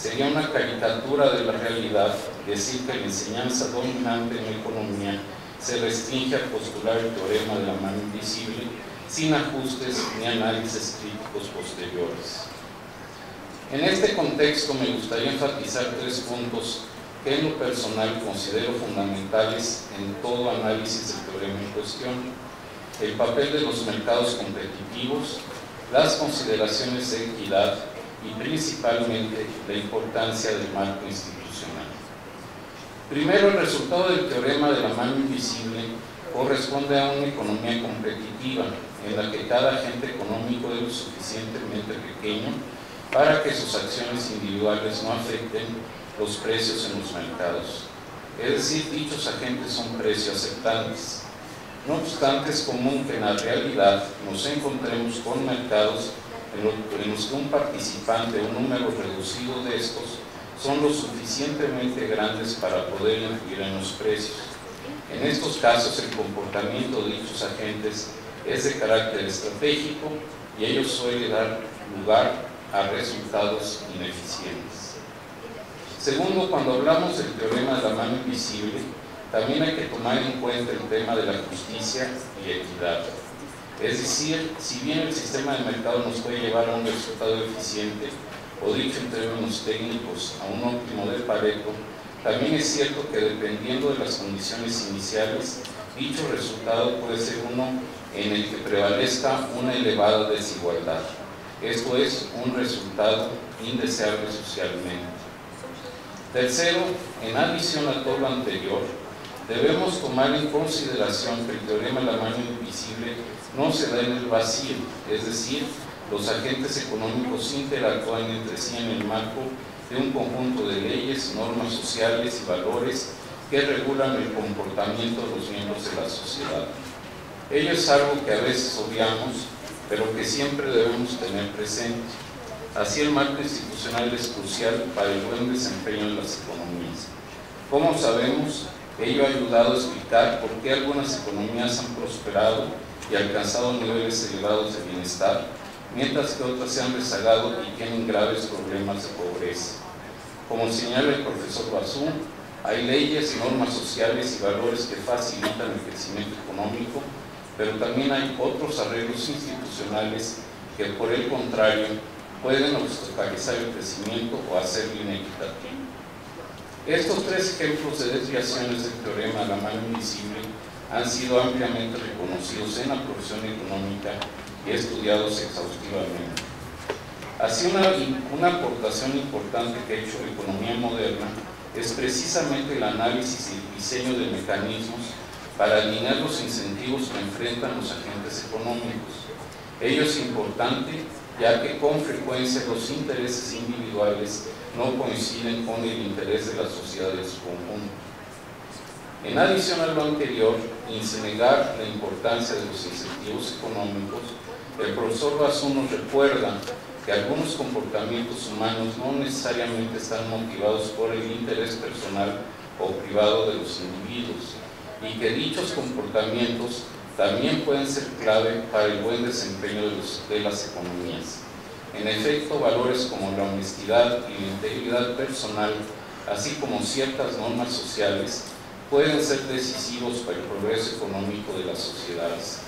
Sería una caricatura de la realidad decir que la enseñanza dominante en la economía se restringe a postular el teorema de la mano invisible sin ajustes ni análisis críticos posteriores. En este contexto me gustaría enfatizar tres puntos que en lo personal considero fundamentales en todo análisis del problema en cuestión: el papel de los mercados competitivos, las consideraciones de equidad y principalmente la importancia del marco institucional. Primero, el resultado del teorema de la mano invisible corresponde a una economía competitiva en la que cada agente económico es lo suficientemente pequeño para que sus acciones individuales no afecten los precios en los mercados. Es decir, dichos agentes son precios aceptantes. No obstante, es común que en la realidad nos encontremos con mercados en los que un participante o un número reducido de estos son lo suficientemente grandes para poder influir en los precios. En estos casos, el comportamiento de dichos agentes es de carácter estratégico y ello suele dar lugar a resultados ineficientes. Segundo, cuando hablamos del teorema de la mano invisible, también hay que tomar en cuenta el tema de la justicia y equidad. Es decir, si bien el sistema de mercado nos puede llevar a un resultado eficiente, o dicho en términos técnicos, a un óptimo de Pareto, también es cierto que dependiendo de las condiciones iniciales, dicho resultado puede ser uno en el que prevalezca una elevada desigualdad. Esto es un resultado indeseable socialmente. Tercero, en adición a todo lo anterior, debemos tomar en consideración que el teorema de la mano invisible no se da en el vacío, es decir, los agentes económicos interactúan entre sí en el marco de un conjunto de leyes, normas sociales y valores que regulan el comportamiento de los miembros de la sociedad. Ello es algo que a veces obviamos, pero que siempre debemos tener presente. Así, el marco institucional es crucial para el buen desempeño de las economías. Como sabemos, ello ha ayudado a explicar por qué algunas economías han prosperado y alcanzado niveles elevados de bienestar, mientras que otras se han rezagado y tienen graves problemas de pobreza. Como señala el profesor Basu, hay leyes, normas sociales y valores que facilitan el crecimiento económico, pero también hay otros arreglos institucionales que, por el contrario, pueden obstaculizar el crecimiento o hacerlo inequitativo. Estos tres ejemplos de desviaciones del teorema de la mano invisible han sido ampliamente reconocidos en la profesión económica y estudiados exhaustivamente. Así, una, una aportación importante que ha hecho la economía moderna es precisamente el análisis y el diseño de mecanismos para alinear los incentivos que enfrentan los agentes económicos. Ello es importante, ya que con frecuencia los intereses individuales no coinciden con el interés de la sociedad en su conjunto. En adición a lo anterior, y sin negar la importancia de los incentivos económicos, el profesor Basu nos recuerda que algunos comportamientos humanos no necesariamente están motivados por el interés personal o privado de los individuos, y que dichos comportamientos también pueden ser clave para el buen desempeño de, los, de las economías. En efecto, valores como la honestidad y la integridad personal, así como ciertas normas sociales, pueden ser decisivos para el progreso económico de las sociedades.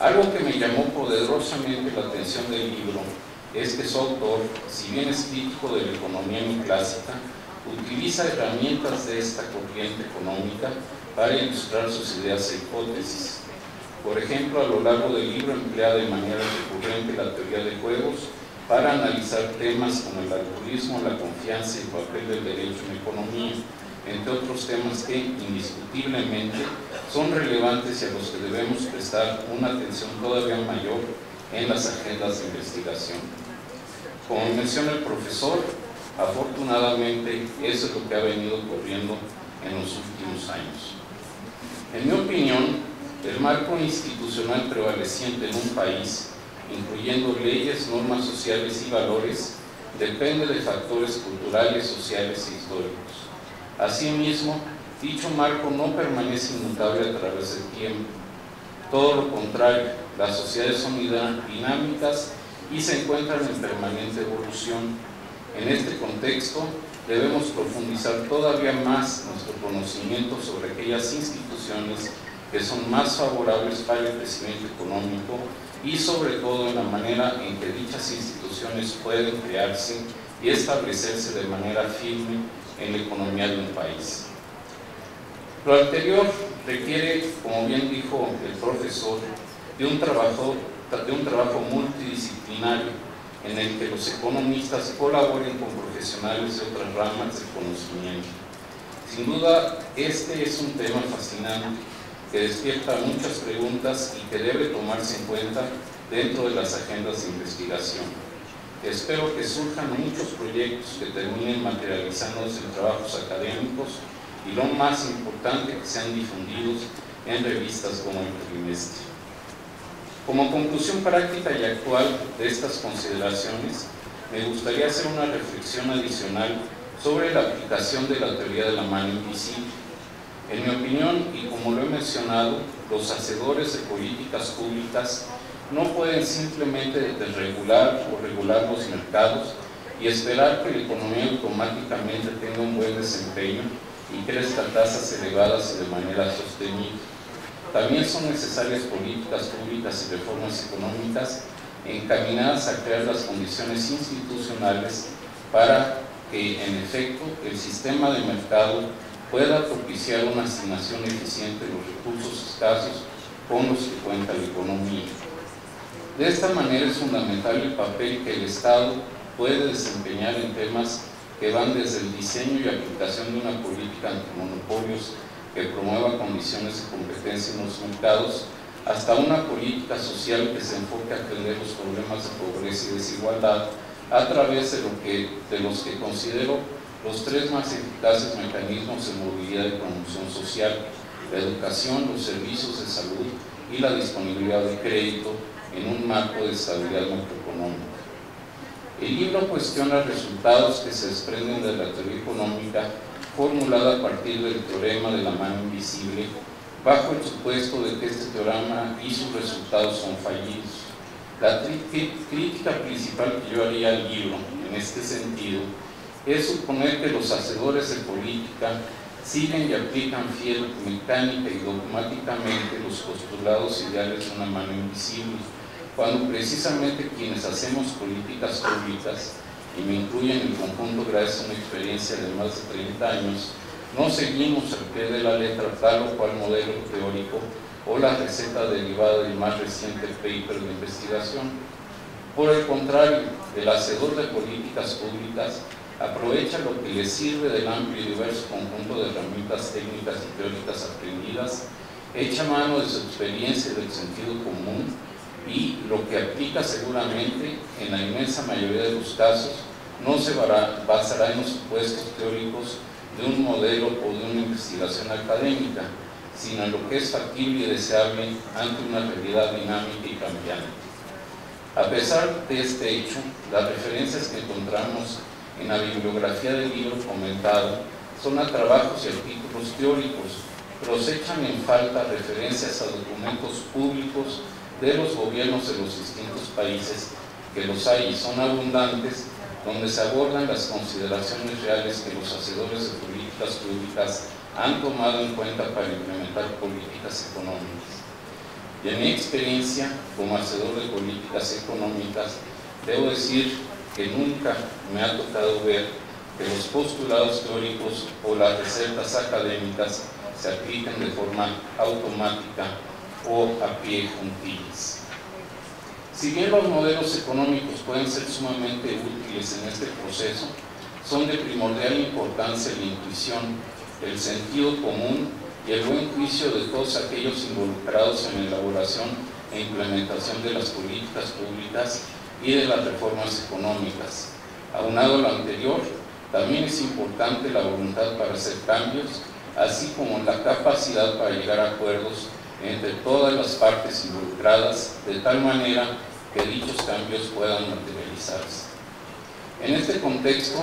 Algo que me llamó poderosamente la atención del libro es que su autor, si bien es crítico de la economía neoclásica, utiliza herramientas de esta corriente económica para ilustrar sus ideas e hipótesis. Por ejemplo, a lo largo del libro emplea de manera recurrente la teoría de juegos para analizar temas como el altruismo, la confianza y el papel del derecho en economía, entre otros temas que indiscutiblemente son relevantes y a los que debemos prestar una atención todavía mayor en las agendas de investigación. Como menciona el profesor, afortunadamente eso es lo que ha venido ocurriendo en los últimos años. En mi opinión, el marco institucional prevaleciente en un país, incluyendo leyes, normas sociales y valores, depende de factores culturales, sociales e históricos. Asimismo, dicho marco no permanece inmutable a través del tiempo. Todo lo contrario, las sociedades son dinámicas y se encuentran en permanente evolución. En este contexto, debemos profundizar todavía más nuestro conocimiento sobre aquellas instituciones que son más favorables para el crecimiento económico y sobre todo en la manera en que dichas instituciones pueden crearse y establecerse de manera firme en la economía de un país. Lo anterior requiere, como bien dijo el profesor, de un trabajo, de un trabajo multidisciplinario en el que los economistas colaboren con profesionales de otras ramas del conocimiento. Sin duda, este es un tema fascinante que despierta muchas preguntas y que debe tomarse en cuenta dentro de las agendas de investigación. Espero que surjan muchos proyectos que terminen materializándose en trabajos académicos y, lo más importante, que sean difundidos en revistas como el Trimestre. Como conclusión práctica y actual de estas consideraciones, me gustaría hacer una reflexión adicional sobre la aplicación de la teoría de la mano invisible. En mi opinión, y como lo he mencionado, los hacedores de políticas públicas no pueden simplemente desregular o regular los mercados y esperar que la economía automáticamente tenga un buen desempeño y crezca a tasas elevadas y de manera sostenible. También son necesarias políticas públicas y reformas económicas encaminadas a crear las condiciones institucionales para que, en efecto, el sistema de mercado pueda propiciar una asignación eficiente de los recursos escasos con los que cuenta la economía. De esta manera es fundamental el papel que el Estado puede desempeñar en temas que van desde el diseño y aplicación de una política antimonopolios que promueva condiciones de competencia en los mercados, hasta una política social que se enfoque a atender los problemas de pobreza y desigualdad a través de, lo que, de los que considero los tres más eficaces mecanismos de movilidad de promoción social: la educación, los servicios de salud y la disponibilidad de crédito en un marco de estabilidad macroeconómica. El libro cuestiona resultados que se desprenden de la teoría económica formulada a partir del teorema de la mano invisible, bajo el supuesto de que este teorema y sus resultados son fallidos. La crítica principal que yo haría al libro, en este sentido, es suponer que los hacedores de política siguen y aplican fiel, mecánica y dogmáticamente los postulados ideales de una mano invisible, cuando precisamente quienes hacemos políticas públicas, y me incluyen en el conjunto gracias a una experiencia de más de treinta años, no seguimos al pie de la letra tal o cual modelo teórico o la receta derivada del más reciente paper de investigación. Por el contrario, el hacedor de políticas públicas aprovecha lo que le sirve del amplio y diverso conjunto de herramientas técnicas y teóricas aprendidas, echa mano de su experiencia y del sentido común, y lo que aplica seguramente, en la inmensa mayoría de los casos, no se basará en los supuestos teóricos de un modelo o de una investigación académica, sino en lo que es factible y deseable ante una realidad dinámica y cambiante. A pesar de este hecho, las referencias que encontramos en la bibliografía del libro comentado son a trabajos y artículos teóricos, pero se echan en falta referencias a documentos públicos de los gobiernos de los distintos países, que los hay y son abundantes, donde se abordan las consideraciones reales que los hacedores de políticas públicas han tomado en cuenta para implementar políticas económicas. Y en mi experiencia como hacedor de políticas económicas, debo decir que nunca me ha tocado ver que los postulados teóricos o las recetas académicas se apliquen de forma automática o a pie juntillas. Si bien los modelos económicos pueden ser sumamente útiles en este proceso, son de primordial importancia la intuición, el sentido común y el buen juicio de todos aquellos involucrados en la elaboración e implementación de las políticas públicas y de las reformas económicas. Aunado a lo anterior, también es importante la voluntad para hacer cambios, así como la capacidad para llegar a acuerdos entre todas las partes involucradas, de tal manera que dichos cambios puedan materializarse. En este contexto,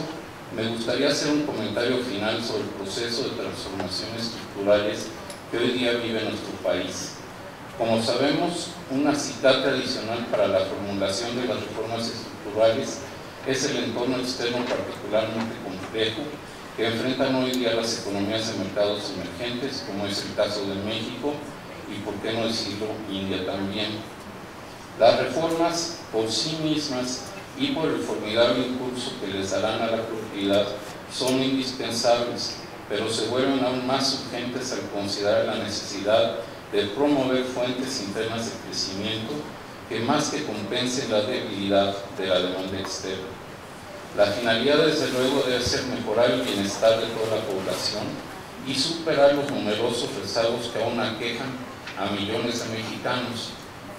me gustaría hacer un comentario final sobre el proceso de transformaciones estructurales que hoy día vive nuestro país. Como sabemos, una citata adicional para la formulación de las reformas estructurales es el entorno externo particularmente complejo que enfrentan hoy día las economías de mercados emergentes, como es el caso de México, y por qué no decirlo, India también. Las reformas por sí mismas y por el formidable impulso que les darán a la productividad son indispensables, pero se vuelven aún más urgentes al considerar la necesidad de promover fuentes internas de crecimiento que más que compensen la debilidad de la demanda externa. La finalidad, desde luego, debe ser mejorar el bienestar de toda la población y superar los numerosos rezagos que aún aquejan a millones de mexicanos,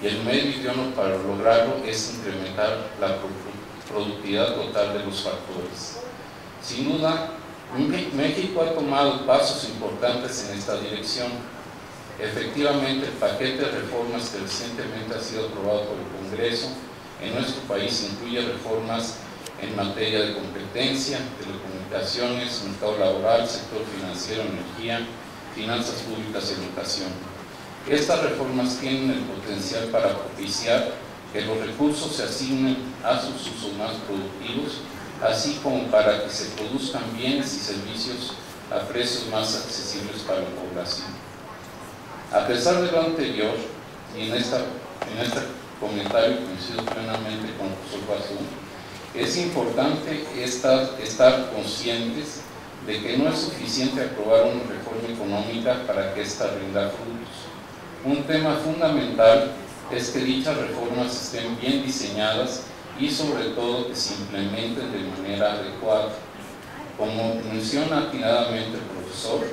y el medio idóneo para lograrlo es incrementar la productividad total de los factores. Sin duda, México ha tomado pasos importantes en esta dirección. Efectivamente, el paquete de reformas que recientemente ha sido aprobado por el Congreso en nuestro país incluye reformas en materia de competencia, telecomunicaciones, mercado laboral, sector financiero, energía, finanzas públicas y educación. Estas reformas tienen el potencial para propiciar que los recursos se asignen a sus usos más productivos, así como para que se produzcan bienes y servicios a precios más accesibles para la población. A pesar de lo anterior, y en, esta, en este comentario coincido plenamente con el profesor Basu, es importante estar, estar conscientes de que no es suficiente aprobar una reforma económica para que ésta rinda frutos. Un tema fundamental es que dichas reformas estén bien diseñadas y sobre todo que se implementen de manera adecuada. Como menciona atinadamente el profesor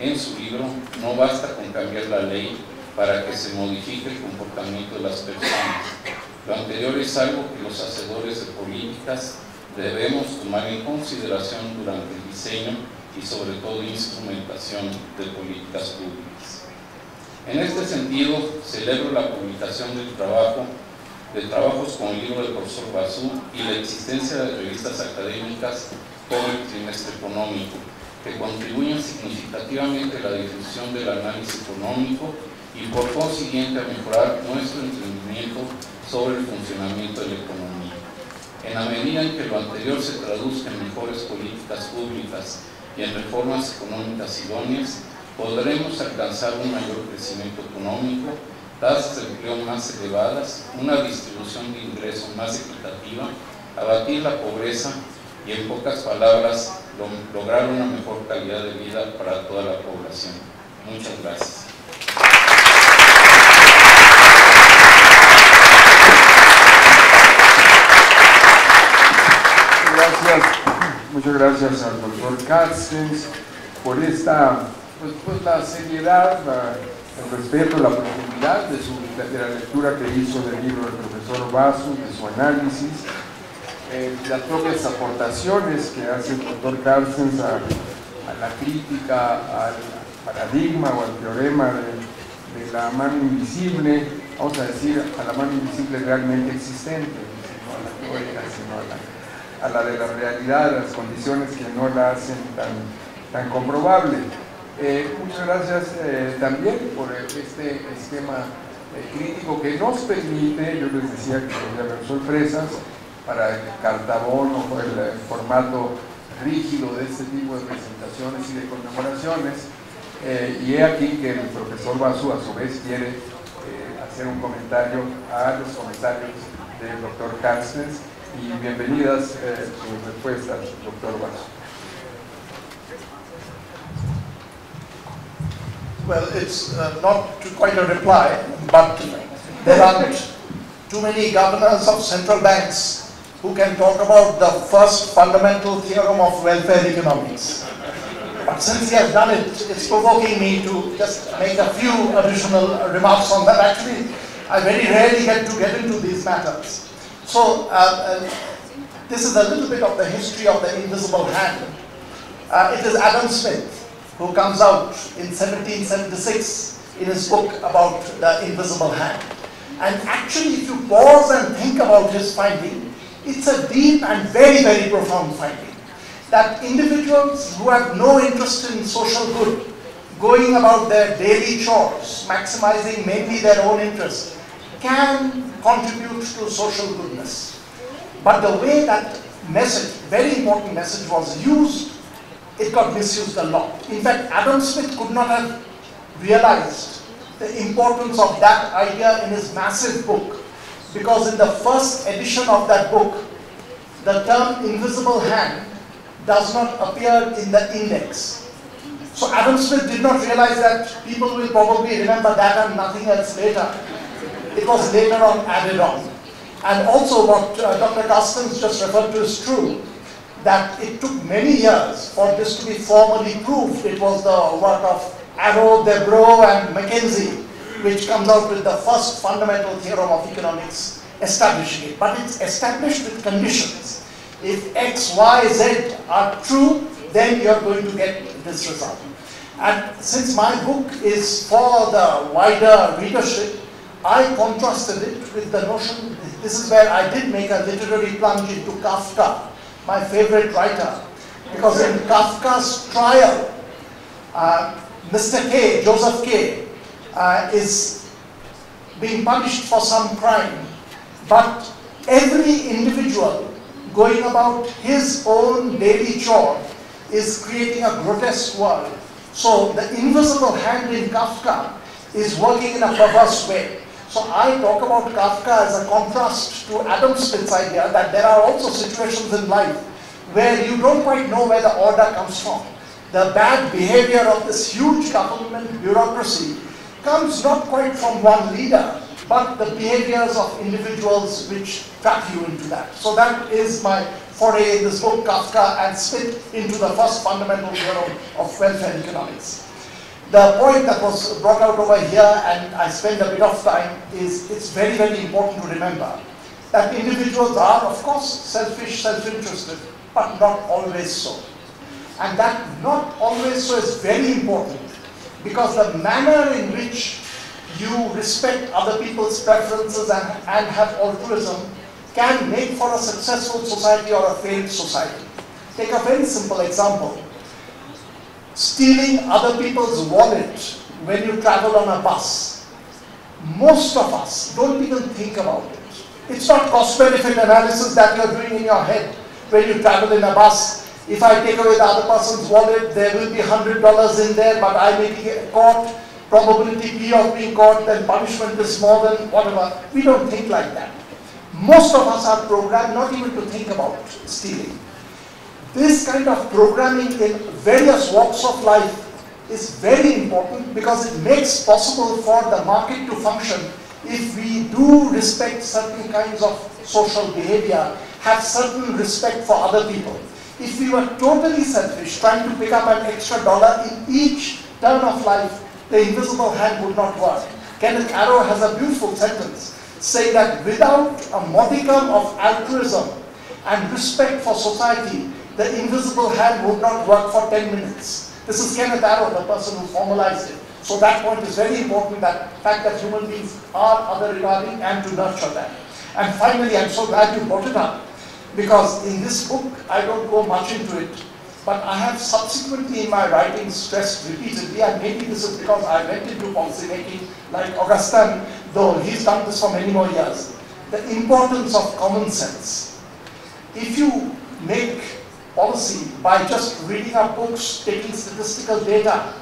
en su libro, no basta con cambiar la ley para que se modifique el comportamiento de las personas. Lo anterior es algo que los hacedores de políticas debemos tomar en consideración durante el diseño y sobre todo instrumentación de políticas públicas. En este sentido, celebro la publicación del trabajo de trabajos con el libro del profesor Basu y la existencia de revistas académicas como el Trimestre Económico, que contribuyen significativamente a la difusión del análisis económico y por consiguiente a mejorar nuestro entendimiento sobre el funcionamiento de la economía. En la medida en que lo anterior se traduzca en mejores políticas públicas y en reformas económicas idóneas, podremos alcanzar un mayor crecimiento económico, tasas de empleo más elevadas, una distribución de ingresos más equitativa, abatir la pobreza y, en pocas palabras, lograr una mejor calidad de vida para toda la población. Muchas gracias. Gracias, muchas gracias al doctor Carstens por esta, pues, pues la seriedad, la, el respeto, la profundidad de, su, de la lectura que hizo del libro del profesor Basu, de su análisis, eh, las propias aportaciones que hace el doctor Carstens a, a la crítica, al paradigma o al teorema de, de la mano invisible, vamos a decir, a la mano invisible realmente existente, no a la teórica, sino a la a la de la realidad, las condiciones que no la hacen tan, tan comprobable. Eh, muchas gracias eh, también por este esquema eh, crítico que nos permite, yo les decía que podría haber sorpresas para el cartabón o el, el formato rígido de este tipo de presentaciones y de conmemoraciones, eh, y he aquí que el profesor Basu a su vez quiere eh, hacer un comentario a los comentarios del doctor Carstens. Y bienvenidas eh, sus respuestas, doctor Basu. Well, it's uh, not quite a reply, but there aren't too many governors of central banks who can talk about the first fundamental theorem of welfare economics. But since he has done it, it's provoking me to just make a few additional remarks on that. Actually, I very rarely get to get into these matters. So, uh, uh, this is a little bit of the history of the invisible hand. Uh, it is Adam Smith who comes out in seventeen seventy-six in his book about the invisible hand. And actually, if you pause and think about his finding, it's a deep and very, very profound finding. That individuals who have no interest in social good, going about their daily chores, maximizing mainly their own interests, can contribute to social goodness. But the way that message, very important message, was used, it got misused a lot. In fact, Adam Smith could not have realized the importance of that idea in his massive book, because in the first edition of that book, the term invisible hand does not appear in the index. So Adam Smith did not realize that people will probably remember that and nothing else later. It was later on added on. And also what uh, Doctor Carstens just referred to is true, that it took many years for this to be formally proved. It was the work of Arrow, Debro, and McKenzie, which comes out with the first fundamental theorem of economics establishing it. But it's established with conditions. If X, Y, Z are true, then you're going to get this result. And since my book is for the wider readership, I contrasted it with the notion, this is where I did make a literary plunge into Kafka, my favorite writer. Because in Kafka's trial, uh, Mister K, Joseph K, uh, is being punished for some crime, but every individual going about his own daily chore is creating a grotesque world. So the invisible hand in Kafka is working in a perverse way. So I talk about Kafka as a contrast to Adam Smith's idea that there are also situations in life where you don't quite know where the order comes from. The bad behavior of this huge government bureaucracy comes not quite from one leader, but the behaviors of individuals which trap you into that. So that is my foray in this book, Kafka and Smith, into the first fundamental theorem of welfare economics. The point that was brought out over here, and I spent a bit of time, is it's very, very important to remember that individuals are, of course, selfish, self-interested, but not always so. And that not always so is very important, because the manner in which you respect other people's preferences and, and have altruism can make for a successful society or a failed society. Take a very simple example. Stealing other people's wallet when you travel on a bus. Most of us don't even think about it. It's not cost-benefit analysis that you're doing in your head when you travel in a bus. If I take away the other person's wallet, there will be one hundred dollars in there, but I may be caught. Probability P of being caught, then punishment is more than whatever. We don't think like that. Most of us are programmed not even to think about stealing. This kind of programming in various walks of life is very important because it makes possible for the market to function if we do respect certain kinds of social behavior, have certain respect for other people. If we were totally selfish, trying to pick up an extra dollar in each turn of life, the invisible hand would not work. Kenneth Arrow has a beautiful sentence saying that without a modicum of altruism and respect for society, the invisible hand would not work for ten minutes. This is Kenneth Arrow, the person who formalized it. So that point is very important, that fact that human beings are other regarding and to nurture that. And finally, I'm so glad you brought it up, because in this book, I don't go much into it, but I have subsequently in my writing stressed repeatedly, and maybe this is because I went into policy making like Augustine, though he's done this for many more years, the importance of common sense. If you make policy by just reading our books, taking statistical data,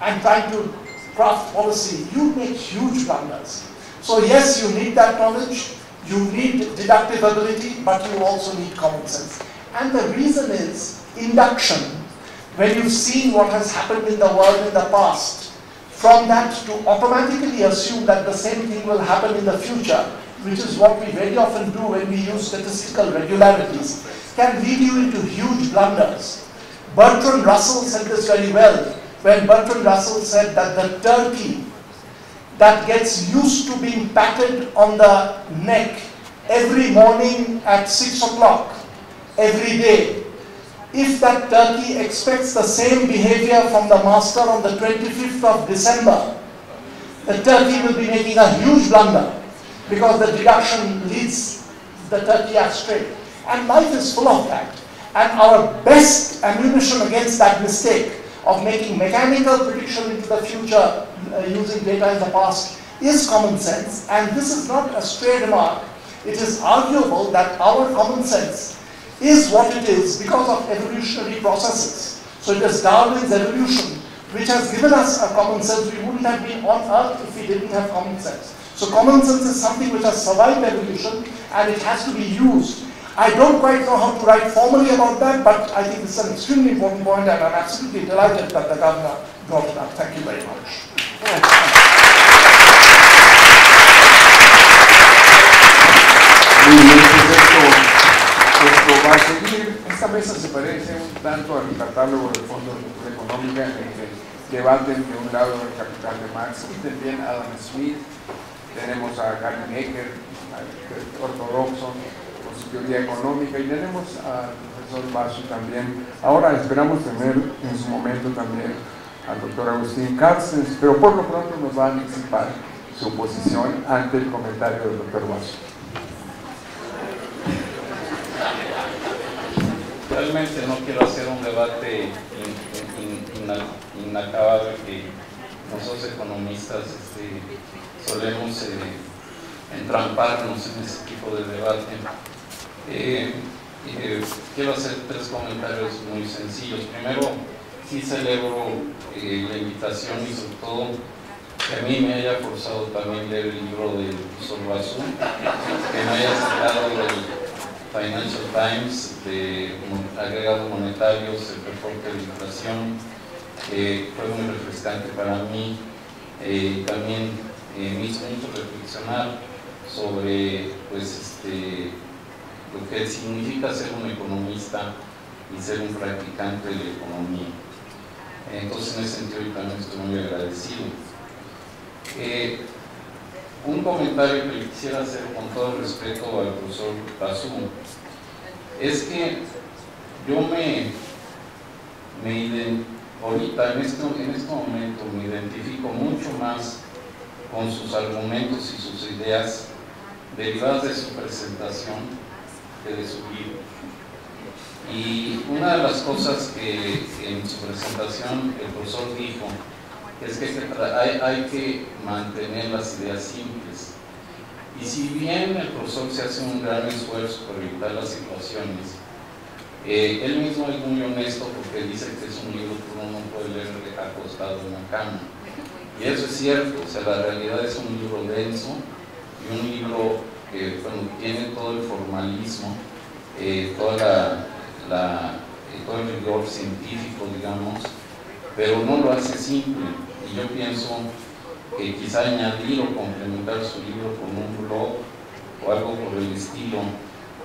and trying to craft policy, you make huge blunders. So yes, you need that knowledge, you need deductive ability, but you also need common sense. And the reason is induction. When you've seen what has happened in the world in the past, from that to automatically assume that the same thing will happen in the future, which is what we very often do when we use statistical regularities, can lead you into huge blunders. Bertrand Russell said this very well, when Bertrand Russell said that the turkey that gets used to being patted on the neck every morning at six o'clock every day, if that turkey expects the same behavior from the master on the twenty-fifth of December, the turkey will be making a huge blunder, because the deduction leads the turkey astray. And life is full of that. And our best ammunition against that mistake of making mechanical prediction into the future uh, using data in the past is common sense. And this is not a stray remark. It is arguable that our common sense is what it is because of evolutionary processes. So it is Darwin's evolution which has given us a common sense. We wouldn't have been on Earth if we didn't have common sense. So common sense is something which has survived evolution, and it has to be used. I don't quite know how to write formally about that, but I think it's an extremely important point, and I'm absolutely delighted that the governor brought it up. Thank you very much. Muy bien, pues esto, esto va a seguir. Esta mesa se parece un tanto al catálogo del Fondo de Cultura Económica, en que debaten de un lado el capital de Marx y también Adam Smith. Tenemos a Gary Necker, ortodoxo, con su teoría económica, y tenemos al profesor Basu también. Ahora esperamos tener en su momento también al doctor Agustín Carstens, pero por lo pronto nos va a anticipar su posición ante el comentario del doctor Basu. Realmente no quiero hacer un debate in, in, in, inacabable que nosotros economistas este, solemos eh, entramparnos en ese tipo de debate. Eh, eh, quiero hacer tres comentarios muy sencillos. Primero, sí celebro eh, la invitación y sobre todo que a mí me haya forzado también leer el libro del profesor Basu, que me haya sacado del Financial Times, de agregados monetarios, el reporte de inflación, eh, fue muy refrescante para mí. Eh, también eh, me hizo mucho reflexionar sobre pues, este, lo que significa ser un economista y ser un practicante de la economía. Entonces, en ese sentido, yo también estoy muy agradecido. Eh, un comentario que le quisiera hacer con todo respeto al profesor Basu es que yo me, me ahorita en este, en este momento me identifico mucho más con sus argumentos y sus ideas derivadas de su presentación que de su libro. Y una de las cosas que en su presentación el profesor dijo es que hay, hay que mantener las ideas simples. Y si bien el profesor se hace un gran esfuerzo por evitar las situaciones, eh, él mismo es muy honesto porque dice que es un libro que uno no puede leer acostado en la cama. Y eso es cierto, o sea, la realidad es un libro denso y un libro que bueno, tiene todo el formalismo, eh, toda la, la, eh, todo el rigor científico, digamos, pero no lo hace simple. Y yo pienso que quizá añadir o complementar su libro con un blog o algo por el estilo,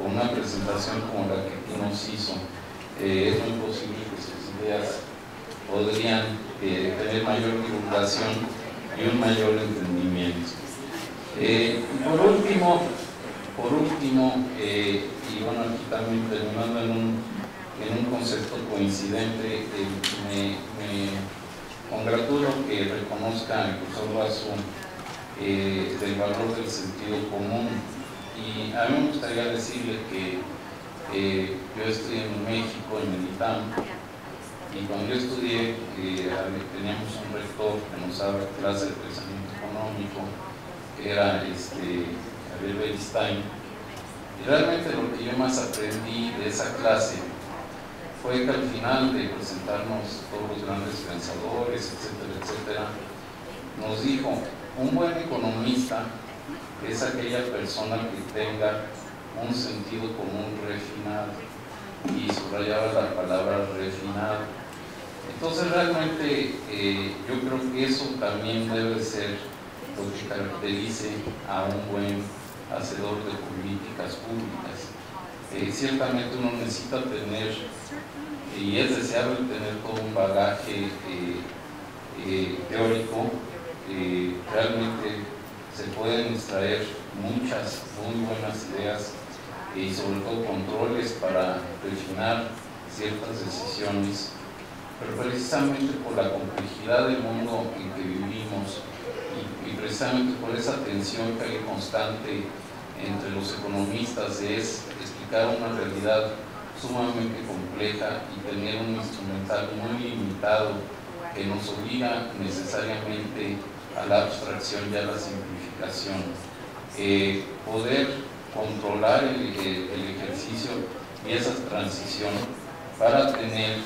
con una presentación como la que nos hizo, eh, es muy posible que sus ideas podrían eh, tener mayor divulgación y un mayor entendimiento. Eh, y por último, por último eh, y bueno, aquí también terminando en un, en un concepto coincidente, eh, me, me congratulo que reconozca el profesor Basu eh, del valor del sentido común. Y a mí me gustaría decirle que eh, yo estoy en México, en el ITAM, y cuando yo estudié, eh, teníamos un rector que nos daba clase de pensamiento económico, que era este, Abel Bernstein, y realmente lo que yo más aprendí de esa clase fue que al final de presentarnos todos los grandes pensadores, etcétera, etcétera, nos dijo, un buen economista es aquella persona que tenga un sentido común refinado, y subrayaba la palabra refinado. Entonces realmente eh, yo creo que eso también debe ser lo que caracterice a un buen hacedor de políticas públicas. Eh, ciertamente uno necesita tener, y es deseable tener todo un bagaje eh, eh, teórico, eh, realmente se pueden extraer muchas muy buenas ideas eh, y sobre todo controles para refinar ciertas decisiones. Pero precisamente por la complejidad del mundo en que vivimos y, y precisamente por esa tensión que hay constante entre los economistas es explicar una realidad sumamente compleja y tener un instrumental muy limitado que nos obliga necesariamente a la abstracción y a la simplificación. Eh, poder controlar el, el ejercicio y esa transición para tener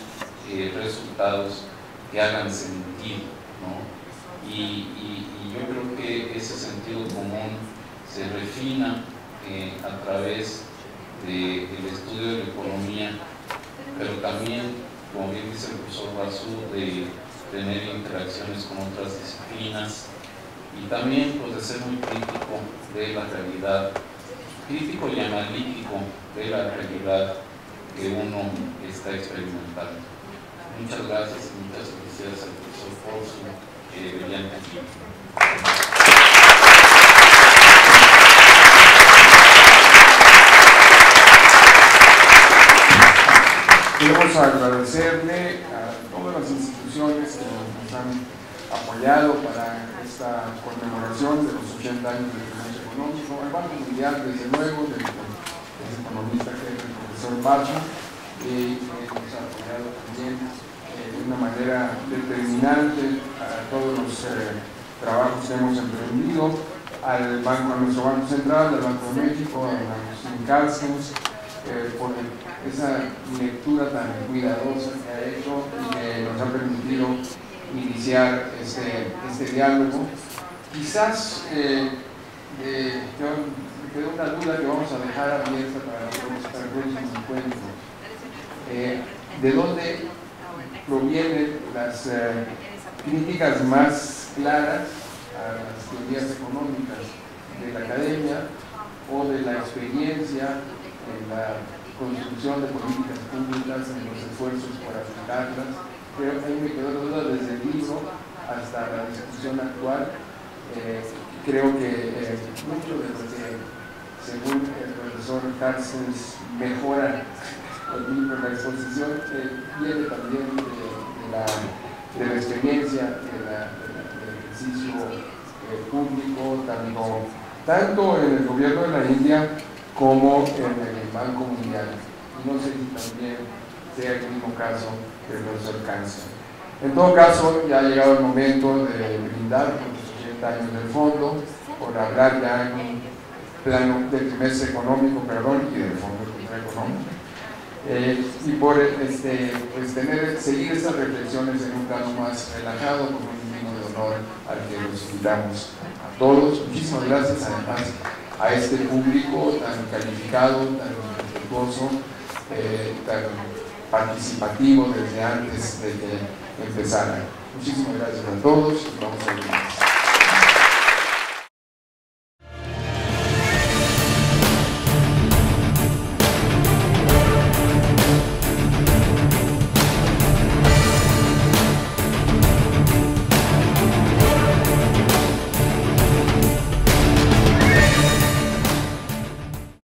Eh, resultados que hagan sentido, ¿no? y, y, y yo creo que ese sentido común se refina eh, a través del de estudio de la economía, pero también, como bien dice el profesor Basu, de tener interacciones con otras disciplinas y también pues, de ser muy crítico de la realidad, crítico y analítico de la realidad que uno está experimentando. Muchas gracias y muchas felicidades al profesor por su eh, brillante equipo. Queremos agradecerle a todas las instituciones que nos han apoyado para esta conmemoración de los ochenta años del Trimestre Económico, al Banco Mundial, desde luego, del, del economista que es el profesor Basu, y eh, nos ha apoyado también eh, de una manera determinante a todos los eh, trabajos que hemos emprendido, al banco, a nuestro Banco Central, al Banco de México, a Agustín Carstens, Eh, por esa lectura tan cuidadosa que ha hecho y que nos ha permitido iniciar este, este diálogo. Quizás eh, eh, yo, quedó una duda que vamos a dejar abierta para, para el próximo encuentro. Eh, ¿De dónde provienen las eh, críticas más claras a las teorías económicas de la academia o de la experiencia en la construcción de políticas públicas, en los esfuerzos para aplicarlas? Creo que ahí me quedó la duda desde el libro hasta la discusión actual. Eh, creo que eh, mucho de lo que, según el profesor Carstens, mejora el libro en la exposición, eh, viene también de, de, la, de la experiencia, de la, de la, del ejercicio eh, público, tanto, tanto en el gobierno de la India como en el Banco Mundial. No sé si también sea el mismo caso que nos alcanza. En todo caso, ya ha llegado el momento de brindar por los ochenta años del fondo, por hablar ya en un plano del trimestre económico, perdón, y del Fondo de Cultura Económica, eh, y por este, pues tener, seguir estas reflexiones en un plano más relajado, como un mínimo de honor al que los invitamos a todos. Muchísimas gracias, además, a este público tan calificado, tan respetuoso, eh, tan participativo desde antes de que empezara. Muchísimas gracias a todos y vamos a ver.